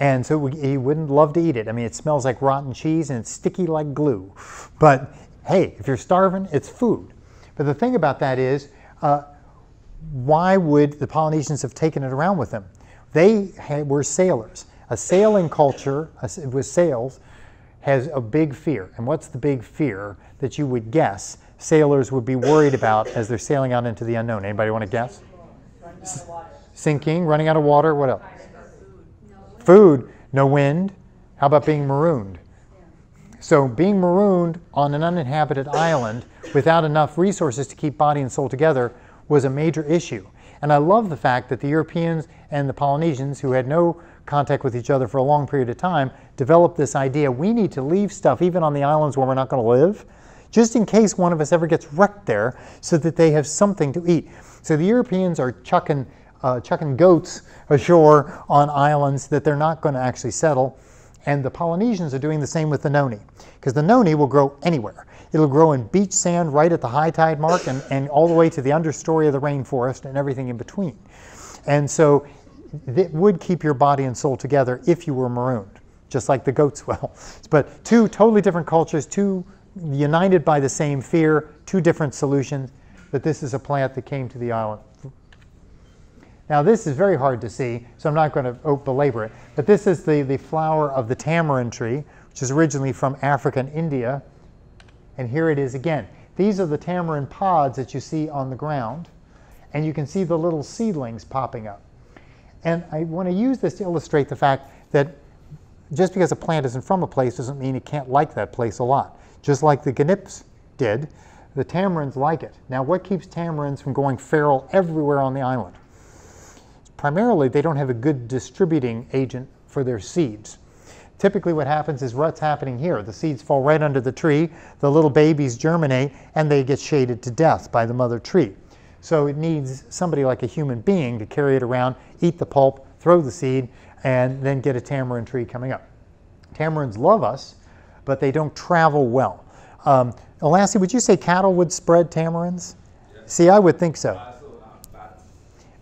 And so he wouldn't love to eat it. I mean, it smells like rotten cheese and it's sticky like glue. But hey, if you're starving, it's food. But the thing about that is, why would the Polynesians have taken it around with them? They were sailors. A sailing culture with sails has a big fear. And what's the big fear that you would guess sailors would be worried about as they're sailing out into the unknown? Anybody want to guess? Sinking, running out of water, what else? Food, no wind. How about being marooned? So being marooned on an uninhabited island without enough resources to keep body and soul together was a major issue. And I love the fact that the Europeans and the Polynesians, who had no contact with each other for a long period of time, developed this idea: we need to leave stuff even on the islands where we're not going to live, just in case one of us ever gets wrecked there, so that they have something to eat. So the Europeans are chucking goats ashore on islands that they're not going to actually settle. And the Polynesians are doing the same with the noni, because the noni will grow anywhere. It'll grow in beach sand right at the high tide mark and all the way to the understory of the rainforest and everything in between. And so it would keep your body and soul together if you were marooned, just like the goats will. But two totally different cultures, two united by the same fear, two different solutions. But this is a plant that came to the island. Now this is very hard to see, so I'm not going to belabor it. But this is the flower of the tamarind tree, which is originally from Africa and India. And here it is again. These are the tamarind pods that you see on the ground. And you can see the little seedlings popping up. And I want to use this to illustrate the fact that just because a plant isn't from a place doesn't mean it can't like that place a lot. Just like the Genips did, the tamarinds like it. Now what keeps tamarinds from going feral everywhere on the island? Primarily, they don't have a good distributing agent for their seeds. Typically what happens is what's happening here. The seeds fall right under the tree, the little babies germinate, and they get shaded to death by the mother tree. So it needs somebody like a human being to carry it around, eat the pulp, throw the seed, and then get a tamarind tree coming up. Tamarinds love us, but they don't travel well. Elassie, would you say cattle would spread tamarinds? Yeah. See, I would think so.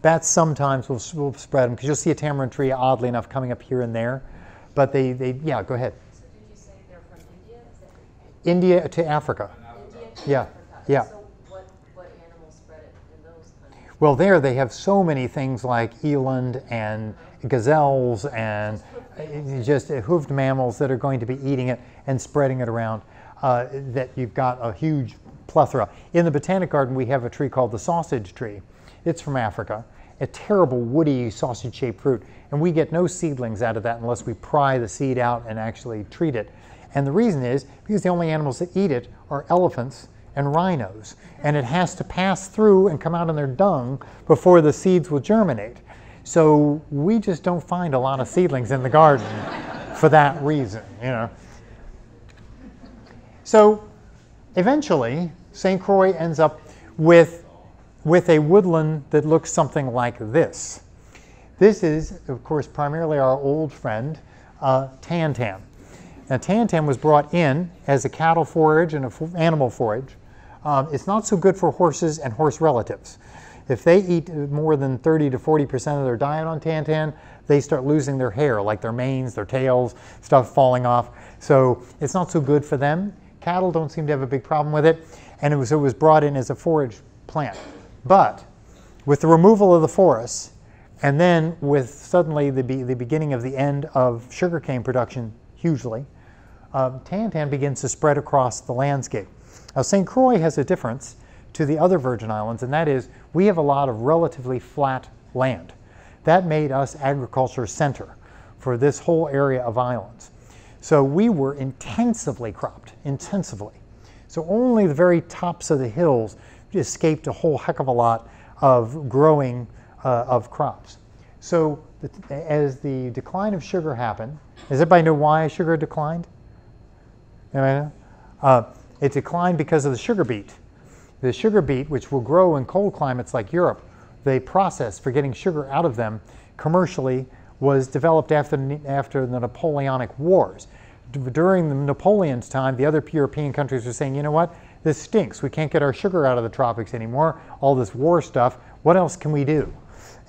Bats sometimes will spread them, because you'll see a tamarind tree, oddly enough, coming up here and there. But they yeah, go ahead. So did you say they're from India? India to Africa. India to Africa. So what animals spread it in those countries? Well, there they have so many things like eland and gazelles and just hoofed mammals that are going to be eating it and spreading it around, that you've got a huge plethora. In the Botanic Garden, we have a tree called the sausage tree. It's from Africa, a terrible woody sausage-shaped fruit. And we get no seedlings out of that unless we pry the seed out and actually treat it. And the reason is because the only animals that eat it are elephants and rhinos. And it has to pass through and come out in their dung before the seeds will germinate. So we just don't find a lot of seedlings in the garden for that reason, you know. So eventually, St. Croix ends up with a woodland that looks something like this. This is, of course, primarily our old friend, Tantan. Now, Tantan was brought in as a cattle forage and an animal forage. It's not so good for horses and horse relatives. If they eat more than 30 to 40% of their diet on Tantan, they start losing their hair, like their manes, their tails, stuff falling off. So it's not so good for them. Cattle don't seem to have a big problem with it. And it was brought in as a forage plant. But with the removal of the forests, and then with suddenly the beginning of the end of sugarcane production, hugely, Tantan begins to spread across the landscape. Now, St. Croix has a difference to the other Virgin Islands, and that is we have a lot of relatively flat land. That made us agriculture center for this whole area of islands. So we were intensively cropped, intensively. So only the very tops of the hills escaped a whole heck of a lot of growing of crops. So as the decline of sugar happened, does everybody know why sugar declined? Anybody know? It declined because of the sugar beet. The sugar beet, which will grow in cold climates like Europe, the process for getting sugar out of them commercially was developed after the Napoleonic Wars. During the Napoleon's time, the other European countries were saying, you know what, this stinks. We can't get our sugar out of the tropics anymore, all this war stuff. What else can we do?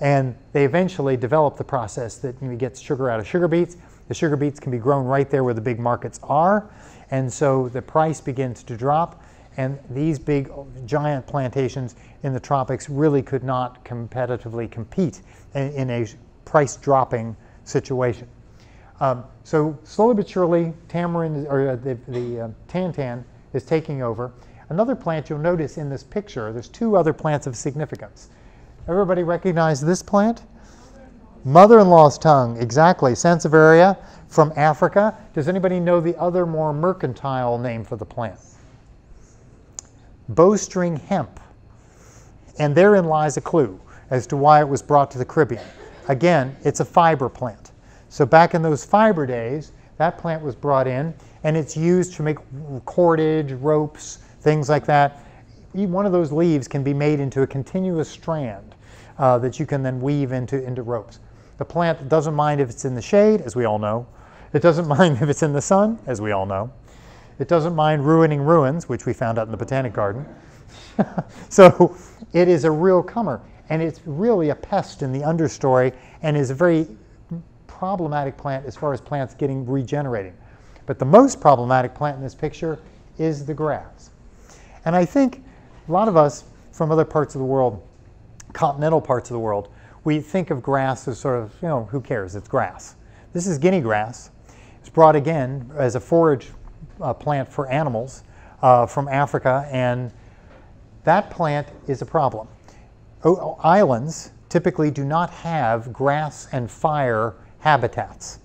And they eventually developed the process that you get sugar out of sugar beets. The sugar beets can be grown right there where the big markets are. And so the price begins to drop. And these big, giant plantations in the tropics really could not competitively compete in a price-dropping situation. So slowly but surely, tamarind, or the tantan is taking over. Another plant you'll notice in this picture, there's two other plants of significance. Everybody recognize this plant? Mother-in-law's tongue, exactly. Sansevieria from Africa. Does anybody know the other more mercantile name for the plant? Bowstring hemp. And therein lies a clue as to why it was brought to the Caribbean. Again, it's a fiber plant. So back in those fiber days, that plant was brought in, and it's used to make cordage, ropes, things like that. One of those leaves can be made into a continuous strand that you can then weave into ropes. The plant doesn't mind if it's in the shade, as we all know. It doesn't mind if it's in the sun, as we all know. It doesn't mind ruining ruins, which we found out in the Botanic Garden. So it is a real comer, and it's really a pest in the understory and is a very problematic plant as far as plants getting regenerating. But the most problematic plant in this picture is the grass. And I think a lot of us from other parts of the world, continental parts of the world, we think of grass as sort of, you know, who cares, it's grass. This is Guinea grass. It's brought again as a forage plant for animals from Africa, and that plant is a problem. Islands typically do not have grass and fire habitats.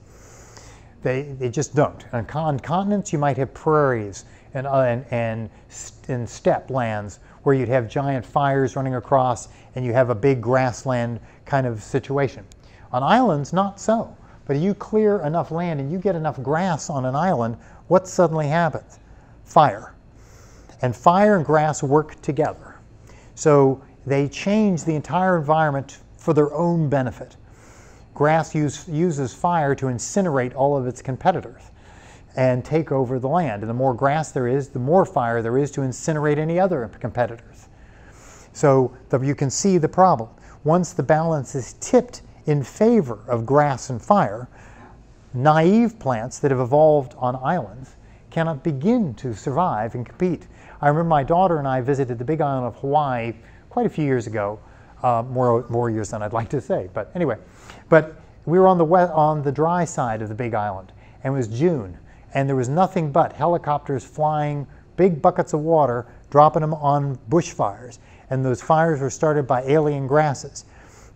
They just don't. On continents, you might have prairies and steppe lands where you'd have giant fires running across and you have a big grassland kind of situation. On islands, not so. But if you clear enough land and you get enough grass on an island, what suddenly happens? Fire. And fire and grass work together. So they change the entire environment for their own benefit. Grass uses fire to incinerate all of its competitors and take over the land. And the more grass there is, the more fire there is to incinerate any other competitors. So you can see the problem. Once the balance is tipped in favor of grass and fire, naive plants that have evolved on islands cannot begin to survive and compete. I remember my daughter and I visited the big island of Hawaii quite a few years ago, more years than I'd like to say, but anyway. But we were on the dry side of the big island, and it was June, and there was nothing but helicopters flying big buckets of water, dropping them on bushfires, and those fires were started by alien grasses.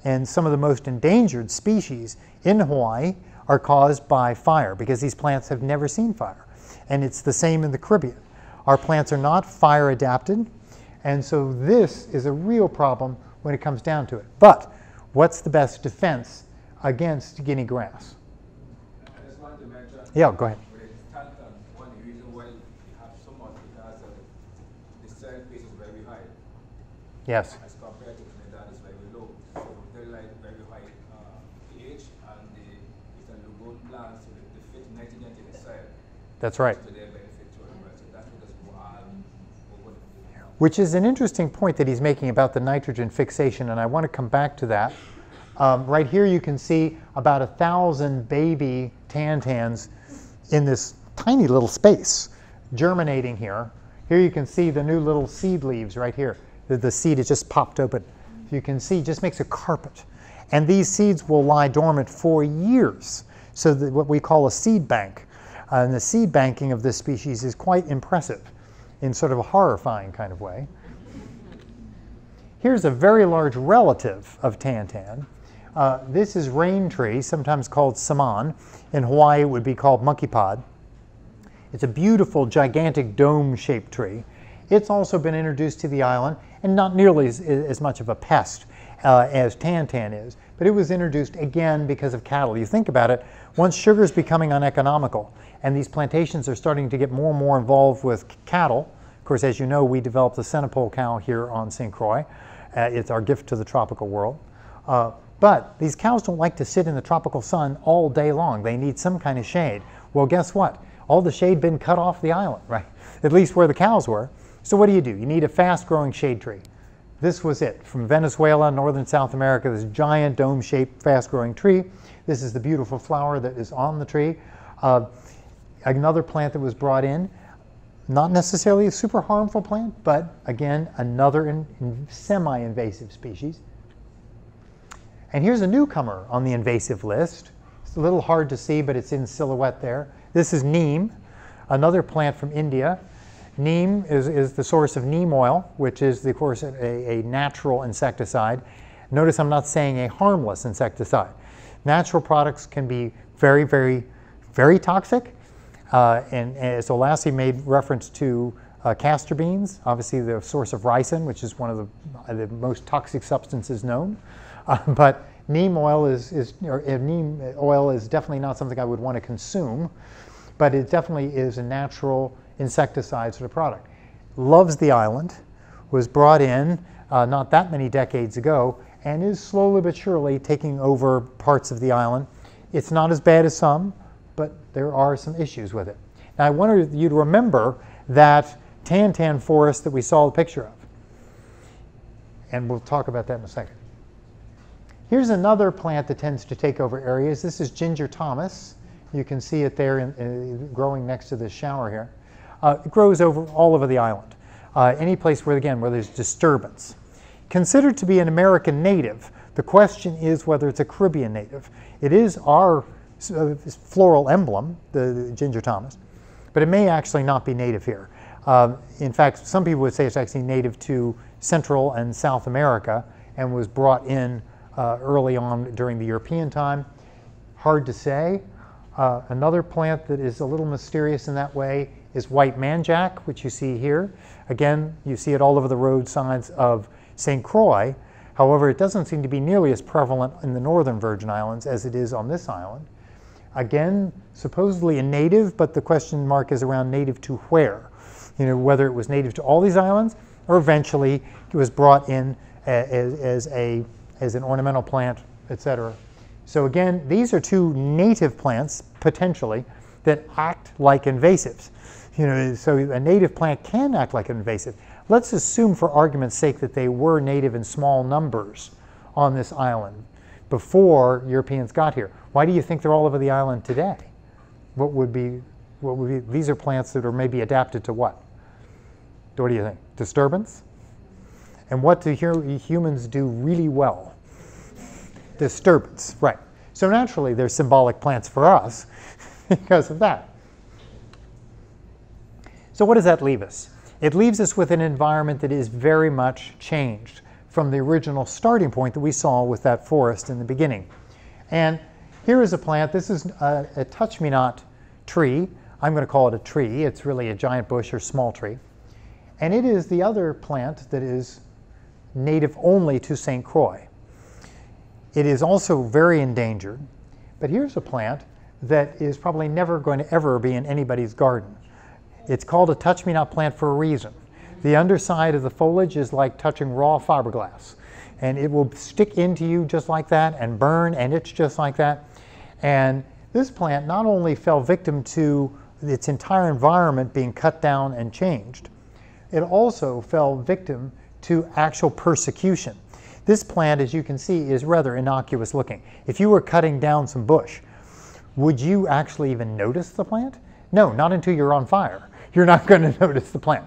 And some of the most endangered species in Hawaii are caused by fire because these plants have never seen fire. And it's the same in the Caribbean. Our plants are not fire adapted. And so this is a real problem when it comes down to it. But what's the best defense against Guinea grass? I just wanted to mention. Yeah, go ahead. With tantan, one of the reasons why we have so much because the certain place is very high. Yes. As compared to Trinidad, it's very low. So they like very high pH, and it's a lagoon plant, so they fit nitrogen in the soil. That's right. So they're benefit to it, right? So that's what is which is an interesting point that he's making about the nitrogen fixation, and I want to come back to that. Right here you can see about 1,000 baby tantans in this tiny little space germinating here. Here you can see the new little seed leaves right here. The seed has just popped open. You can see it just makes a carpet. And these seeds will lie dormant for years. So that what we call a seed bank. And the seed banking of this species is quite impressive in sort of a horrifying kind of way. Here's a very large relative of tantan. This is rain tree, sometimes called saman. In Hawaii, it would be called monkey pod. It's a beautiful, gigantic dome-shaped tree. It's also been introduced to the island, and not nearly as much of a pest as tantan is, but it was introduced again because of cattle. You think about it, once sugar is becoming uneconomical, and these plantations are starting to get more and more involved with cattle, course, as you know, we developed the centipole cow here on St. Croix. It's our gift to the tropical world. But these cows don't like to sit in the tropical sun all day long. They need some kind of shade. Well, guess what? All the shade been cut off the island, right? At least where the cows were. So what do? You need a fast-growing shade tree. This was it. From Venezuela, northern South America, this giant dome-shaped, fast-growing tree. This is the beautiful flower that is on the tree. Another plant that was brought in, not necessarily a super harmful plant, but again, another semi-invasive species. And here's a newcomer on the invasive list. It's a little hard to see, but it's in silhouette there. This is neem, another plant from India. Neem is the source of neem oil, which is, of course, a natural insecticide. Notice I'm not saying a harmless insecticide. Natural products can be very, very, very toxic. And so Lassie made reference to castor beans, obviously the source of ricin, which is one of the most toxic substances known. But neem oil is definitely not something I would want to consume, but it definitely is a natural insecticide sort of product. Loves the island, was brought in not that many decades ago, and is slowly but surely taking over parts of the island. It's not as bad as some, but there are some issues with it. Now, I wanted you to remember that Tantan forest that we saw the picture of, and we'll talk about that in a second. Here's another plant that tends to take over areas. This is Ginger Thomas. You can see it there growing next to this shower here. It grows all over the island, any place where, again, where there's disturbance. Considered to be an American native, the question is whether it's a Caribbean native. It is our floral emblem, the Ginger Thomas, but it may actually not be native here. In fact, some people would say it's actually native to Central and South America and was brought in early on during the European time. Hard to say. Another plant that is a little mysterious in that way is white manjac, which you see here. Again, you see it all over the road signs of St. Croix. However, it doesn't seem to be nearly as prevalent in the Northern Virgin Islands as it is on this island. Again, supposedly a native, but the question mark is around native to where? You know, whether it was native to all these islands or eventually it was brought in as an ornamental plant, etc. So again, these are two native plants, potentially, that act like invasives. You know, so a native plant can act like an invasive. Let's assume for argument's sake that they were native in small numbers on this island before Europeans got here. Why do you think they're all over the island today? What would be, these are plants that are maybe adapted to what? What do you think? Disturbance? And what do humans do really well? Disturbance, right. So naturally, they're symbolic plants for us because of that. So what does that leave us? It leaves us with an environment that is very much changed from the original starting point that we saw with that forest in the beginning. And here is a plant. This is a touch-me-not tree. I'm going to call it a tree. It's really a giant bush or small tree. And it is the other plant that is native only to St. Croix. It is also very endangered, but here's a plant that is probably never going to ever be in anybody's garden. It's called a touch-me-not plant for a reason. The underside of the foliage is like touching raw fiberglass, and it will stick into you just like that and burn and itch just like that. And this plant not only fell victim to its entire environment being cut down and changed, it also fell victim to actual persecution. This plant, as you can see, is rather innocuous looking. If you were cutting down some bush, would you actually even notice the plant? No, not until you're on fire. You're not going to notice the plant.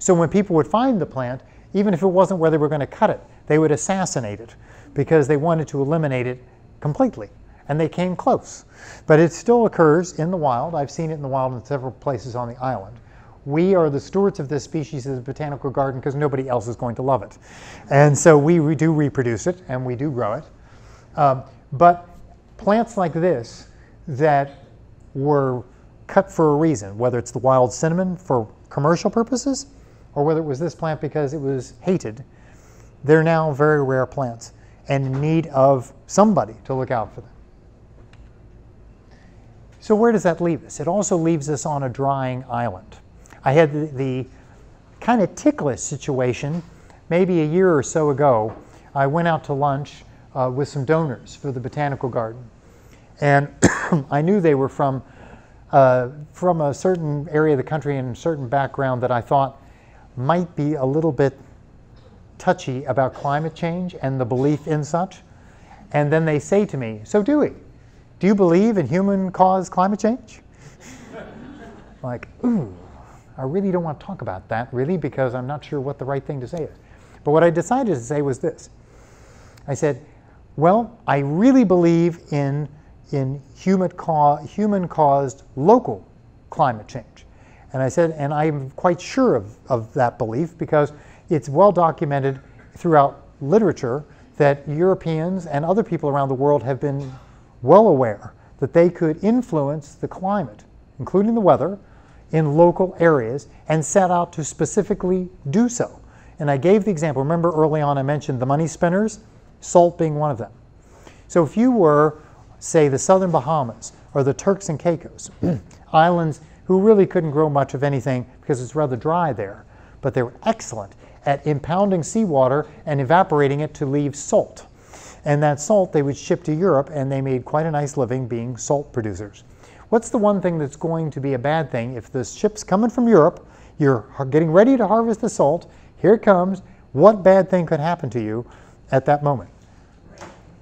So when people would find the plant, even if it wasn't where they were going to cut it, they would assassinate it because they wanted to eliminate it completely. And they came close. But it still occurs in the wild. I've seen it in the wild in several places on the island. We are the stewards of this species as a botanical garden because nobody else is going to love it. And so we do reproduce it and we do grow it. But plants like this that were cut for a reason, whether it's the wild cinnamon for commercial purposes or whether it was this plant because it was hated, they're now very rare plants and in need of somebody to look out for them. So where does that leave us? It also leaves us on a drying island. I had the kind of ticklish situation. Maybe a year or so ago, I went out to lunch with some donors for the botanical garden. And I knew they were from a certain area of the country and a certain background that I thought might be a little bit touchy about climate change and the belief in such. And then they say to me, "So Dewey, do you believe in human-caused climate change?" I'm like, ooh, I really don't want to talk about that, really, because I'm not sure what the right thing to say is. But what I decided to say was this. I said, well, I really believe in human-caused local climate change. And I said, and I'm quite sure of that belief because it's well documented throughout literature that Europeans and other people around the world have been well aware that they could influence the climate, including the weather, in local areas and set out to specifically do so. And I gave the example. Remember early on I mentioned the money spinners, salt being one of them. So if you were, say, the southern Bahamas or the Turks and Caicos, islands who really couldn't grow much of anything because it's rather dry there, but they were excellent at impounding seawater and evaporating it to leave salt. And that salt they would ship to Europe, and they made quite a nice living being salt producers. What's the one thing that's going to be a bad thing if the ship's coming from Europe, you're getting ready to harvest the salt, here it comes, what bad thing could happen to you at that moment?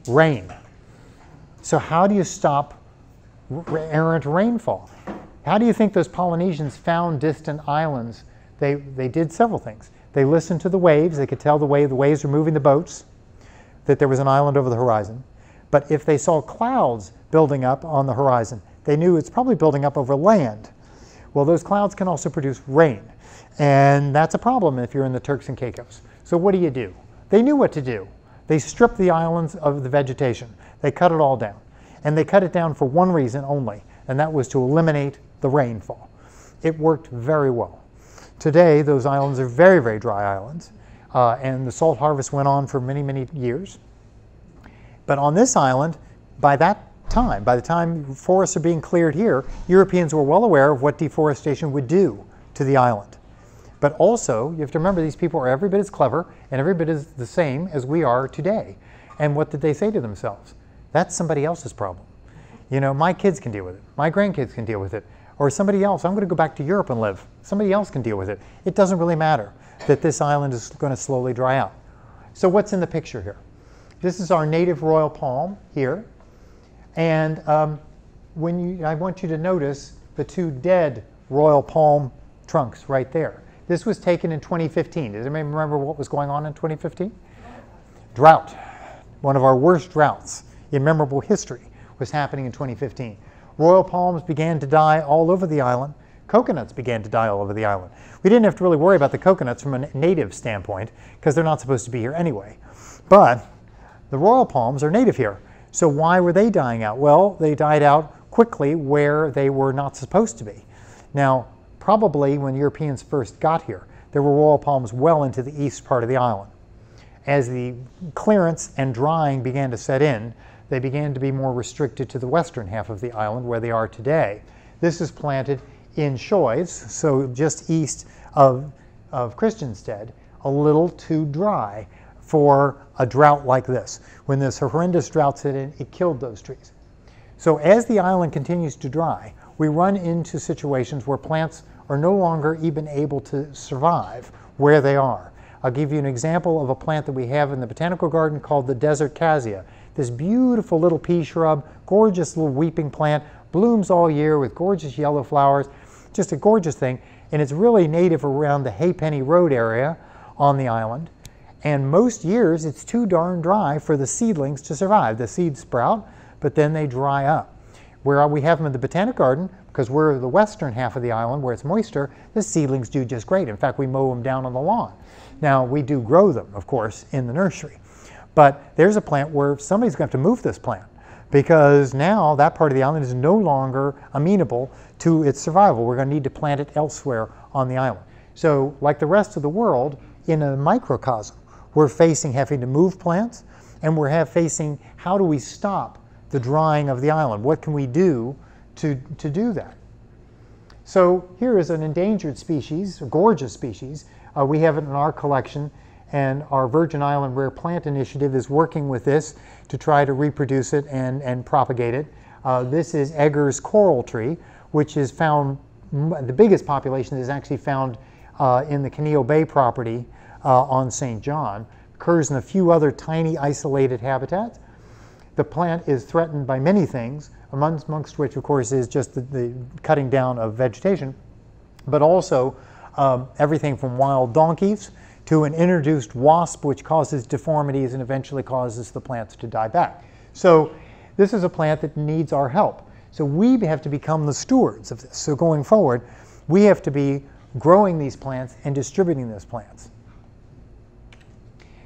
Rain. So how do you stop errant rainfall? How do you think those Polynesians found distant islands? They did several things. They listened to the waves. They could tell the way the waves were moving the boats, that there was an island over the horizon. But if they saw clouds building up on the horizon, they knew it's probably building up over land. Well, those clouds can also produce rain. And that's a problem if you're in the Turks and Caicos. So what do? They knew what to do. They stripped the islands of the vegetation. They cut it all down. And they cut it down for one reason only, and that was to eliminate the rainfall. It worked very well. Today, those islands are very, very dry islands. And the salt harvest went on for many, many years. But on this island, by that time, by the time forests are being cleared here, Europeans were well aware of what deforestation would do to the island. But also, you have to remember these people are every bit as clever and every bit as the same as we are today. And what did they say to themselves? That's somebody else's problem. You know, my kids can deal with it. My grandkids can deal with it. Or somebody else, I'm going to go back to Europe and live. Somebody else can deal with it. It doesn't really matter that this island is going to slowly dry out. So what's in the picture here? This is our native royal palm here. And I want you to notice the two dead royal palm trunks right there. This was taken in 2015. Does anybody remember what was going on in 2015? Drought. One of our worst droughts in memorable history was happening in 2015. Royal palms began to die all over the island. Coconuts began to die all over the island. We didn't have to really worry about the coconuts from a native standpoint because they're not supposed to be here anyway. But the royal palms are native here. So why were they dying out? Well, they died out quickly where they were not supposed to be. Now, probably when Europeans first got here, there were royal palms well into the east part of the island. As the clearance and drying began to set in, they began to be more restricted to the western half of the island where they are today. This is planted in Shoals, so just east of Christiansted, a little too dry for a drought like this. When this horrendous drought set in, it killed those trees. So as the island continues to dry, we run into situations where plants are no longer even able to survive where they are. I'll give you an example of a plant that we have in the botanical garden called the desert cassia. This beautiful little pea shrub, gorgeous little weeping plant, blooms all year with gorgeous yellow flowers, just a gorgeous thing. And it's really native around the Halfpenny Road area on the island. And most years, it's too darn dry for the seedlings to survive. The seeds sprout, but then they dry up. Where we have them in the botanic garden, because we're the western half of the island where it's moister, the seedlings do just great. In fact, we mow them down on the lawn. Now, we do grow them, of course, in the nursery. But there's a plant where somebody's going to have to move this plant because now that part of the island is no longer amenable to its survival. We're going to need to plant it elsewhere on the island. So like the rest of the world, in a microcosm, we're facing having to move plants, and we're facing how do we stop the drying of the island? What can we do to do that? So here is an endangered species, a gorgeous species. We have it in our collection, and our Virgin Island Rare Plant Initiative is working with this to try to reproduce it and propagate it. This is Egger's coral tree, which is found, the biggest population is actually found in the Caneel Bay property on St. John. Occurs in a few other tiny isolated habitats. The plant is threatened by many things, amongst which, of course, is just the cutting down of vegetation, but also everything from wild donkeys to an introduced wasp, which causes deformities and eventually causes the plants to die back. So this is a plant that needs our help. So we have to become the stewards of this. So going forward, we have to be growing these plants and distributing these plants.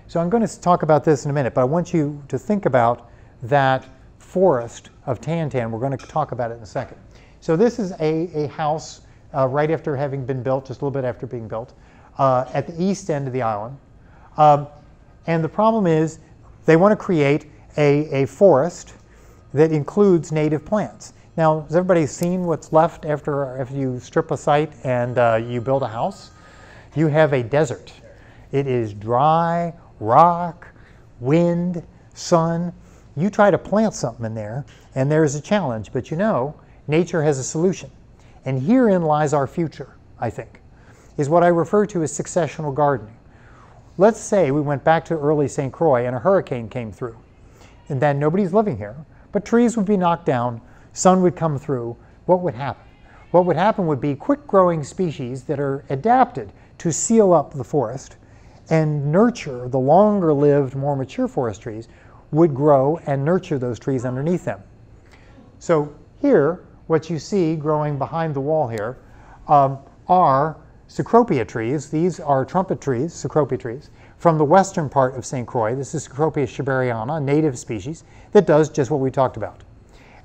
So I'm going to talk about this in a minute, but I want you to think about that forest of Tantan. We're going to talk about it in a second. So this is a house right after having been built, just a little bit after being built, at the east end of the island. And the problem is they want to create a forest that includes native plants. Now, has everybody seen what's left after you strip a site and you build a house? You have a desert. It is dry, rock, wind, sun. You try to plant something in there, and there's a challenge. But you know, nature has a solution. And herein lies our future, I think, is what I refer to as successional gardening. Let's say we went back to early St. Croix and a hurricane came through. And then nobody's living here, but trees would be knocked down, sun would come through. What would happen? What would happen would be quick-growing species that are adapted to seal up the forest and nurture the longer-lived, more mature forest trees would grow and nurture those trees underneath them. So here, what you see growing behind the wall here are Cecropia trees. These are trumpet trees, Cecropia trees, from the western part of St. Croix. This is Cecropia shibariana, a native species that does just what we talked about.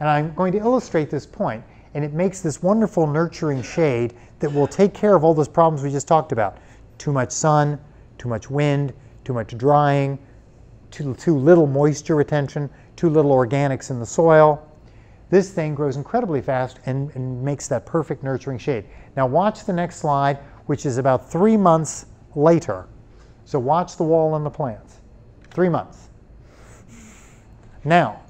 And I'm going to illustrate this point, and it makes this wonderful nurturing shade that will take care of all those problems we just talked about. Too much sun, too much wind, too much drying, too little moisture retention, too little organics in the soil. This thing grows incredibly fast and makes that perfect nurturing shade. Now watch the next slide, which is about 3 months later. So watch the wall and the plants. 3 months. Now,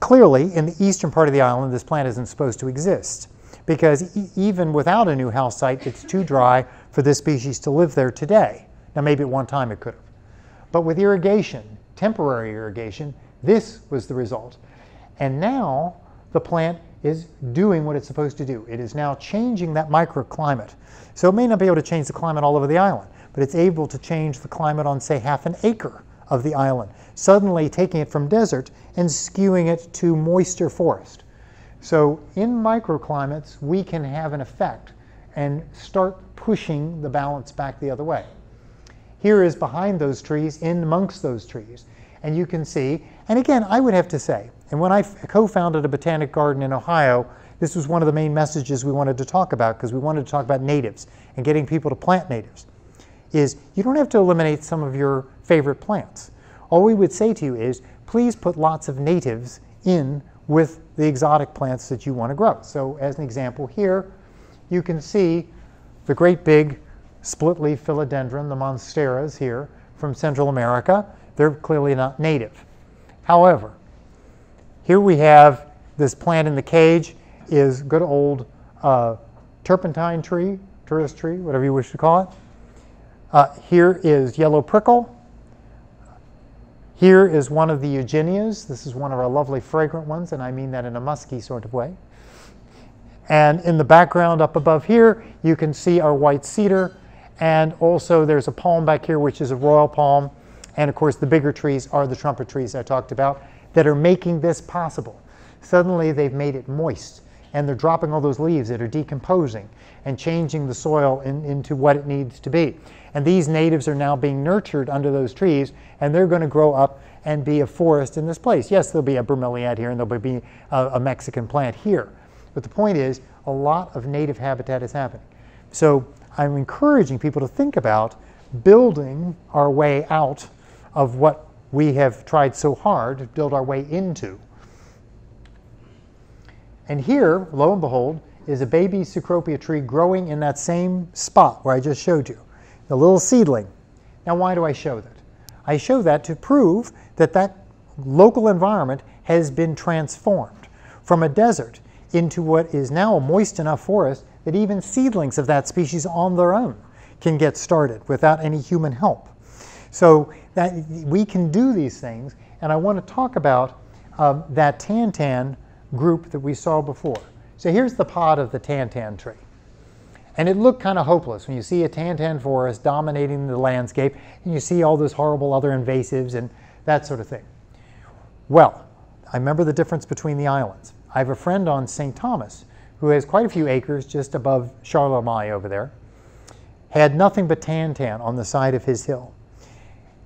clearly in the eastern part of the island, this plant isn't supposed to exist because even without a new house site, it's too dry for this species to live there today. Now maybe at one time it could have. But with irrigation, temporary irrigation, this was the result. And now the plant is doing what it's supposed to do. It is now changing that microclimate. So it may not be able to change the climate all over the island, but it's able to change the climate on, say, half an acre of the island, suddenly taking it from desert and skewing it to moister forest. So in microclimates, we can have an effect and start pushing the balance back the other way. Here is behind those trees, in amongst those trees. And you can see, and again, I would have to say, and when I co-founded a botanic garden in Ohio, this was one of the main messages we wanted to talk about, because we wanted to talk about natives and getting people to plant natives, is you don't have to eliminate some of your favorite plants. All we would say to you is, please put lots of natives in with the exotic plants that you want to grow. So as an example here, you can see the great big split-leaf philodendron, the monsteras here from Central America. They're clearly not native. However, here we have this plant in the cage is good old turpentine tree, turris tree, whatever you wish to call it. Here is yellow prickle. Here is one of the eugenias. This is one of our lovely fragrant ones, and I mean that in a musky sort of way. And in the background up above here, you can see our white cedar. And also there's a palm back here, which is a royal palm. And of course, the bigger trees are the trumpet trees I talked about that are making this possible. Suddenly they've made it moist, and they're dropping all those leaves that are decomposing and changing the soil into what it needs to be. And these natives are now being nurtured under those trees, and they're going to grow up and be a forest in this place. Yes, there'll be a bromeliad here, and there'll be a Mexican plant here. But the point is, a lot of native habitat is happening. So I'm encouraging people to think about building our way out of what we have tried so hard to build our way into. And here, lo and behold, is a baby Cecropia tree growing in that same spot where I just showed you, the little seedling. Now, why do I show that? I show that to prove that that local environment has been transformed from a desert into what is now a moist enough forest that even seedlings of that species on their own can get started without any human help. So that we can do these things, and I want to talk about that Tantan group that we saw before. So here's the pod of the Tantan tree. And it looked kind of hopeless when you see a Tantan forest dominating the landscape, and you see all those horrible other invasives and that sort of thing. Well, I remember the difference between the islands. I have a friend on St. Thomas who has quite a few acres just above Charlemont over there, had nothing but Tantan on the side of his hill.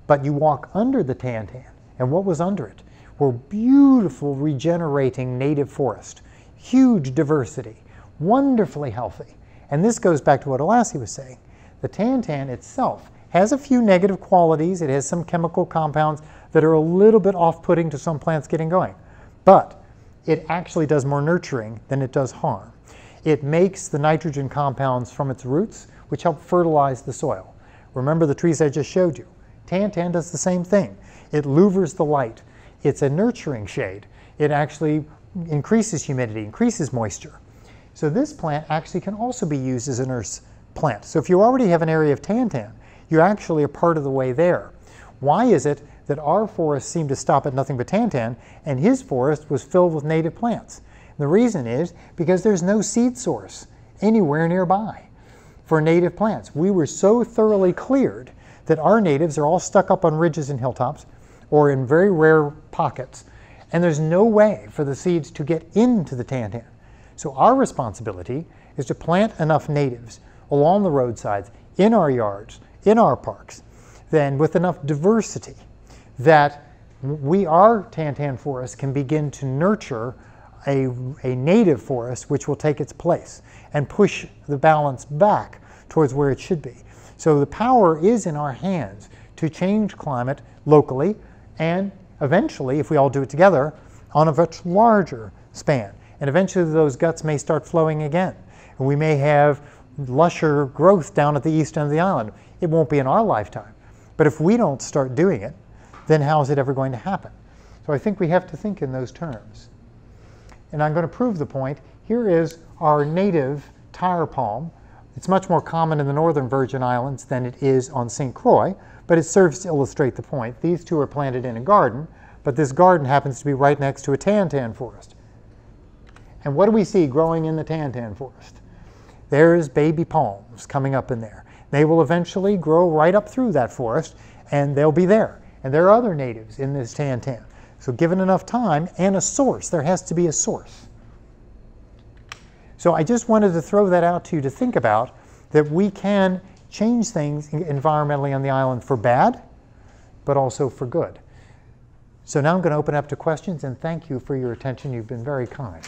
But you walk under the Tantan, and what was under it were beautiful regenerating native forest, huge diversity, wonderfully healthy. And this goes back to what Elassi was saying. The Tantan itself has a few negative qualities. It has some chemical compounds that are a little bit off-putting to some plants getting going. But it actually does more nurturing than it does harm. It makes the nitrogen compounds from its roots, which help fertilize the soil. Remember the trees I just showed you. Tantan does the same thing. It louvers the light. It's a nurturing shade. It actually increases humidity, increases moisture. So this plant actually can also be used as a nurse plant. So if you already have an area of Tantan, you're actually a part of the way there. Why is it that our forest seemed to stop at nothing but Tantan, and his forest was filled with native plants? And the reason is because there's no seed source anywhere nearby for native plants. We were so thoroughly cleared that our natives are all stuck up on ridges and hilltops or in very rare pockets, and there's no way for the seeds to get into the Tantan. So our responsibility is to plant enough natives along the roadsides, in our yards, in our parks, then with enough diversity that our Tantan forest can begin to nurture a native forest which will take its place and push the balance back towards where it should be. So the power is in our hands to change climate locally and eventually, if we all do it together, on a much larger span. And eventually those guts may start flowing again. And we may have lusher growth down at the east end of the island. It won't be in our lifetime. But if we don't start doing it, then how is it ever going to happen? So I think we have to think in those terms. And I'm going to prove the point. Here is our native tire palm. It's much more common in the Northern Virgin Islands than it is on St. Croix, but it serves to illustrate the point. These two are planted in a garden, but this garden happens to be right next to a Tantan forest. And what do we see growing in the Tantan forest? There's baby palms coming up in there. They will eventually grow right up through that forest, and they'll be there. And there are other natives in this Tantan. So given enough time and a source, there has to be a source. So I just wanted to throw that out to you to think about, that we can change things environmentally on the island for bad, but also for good. So now I'm going to open up to questions, and thank you for your attention. You've been very kind.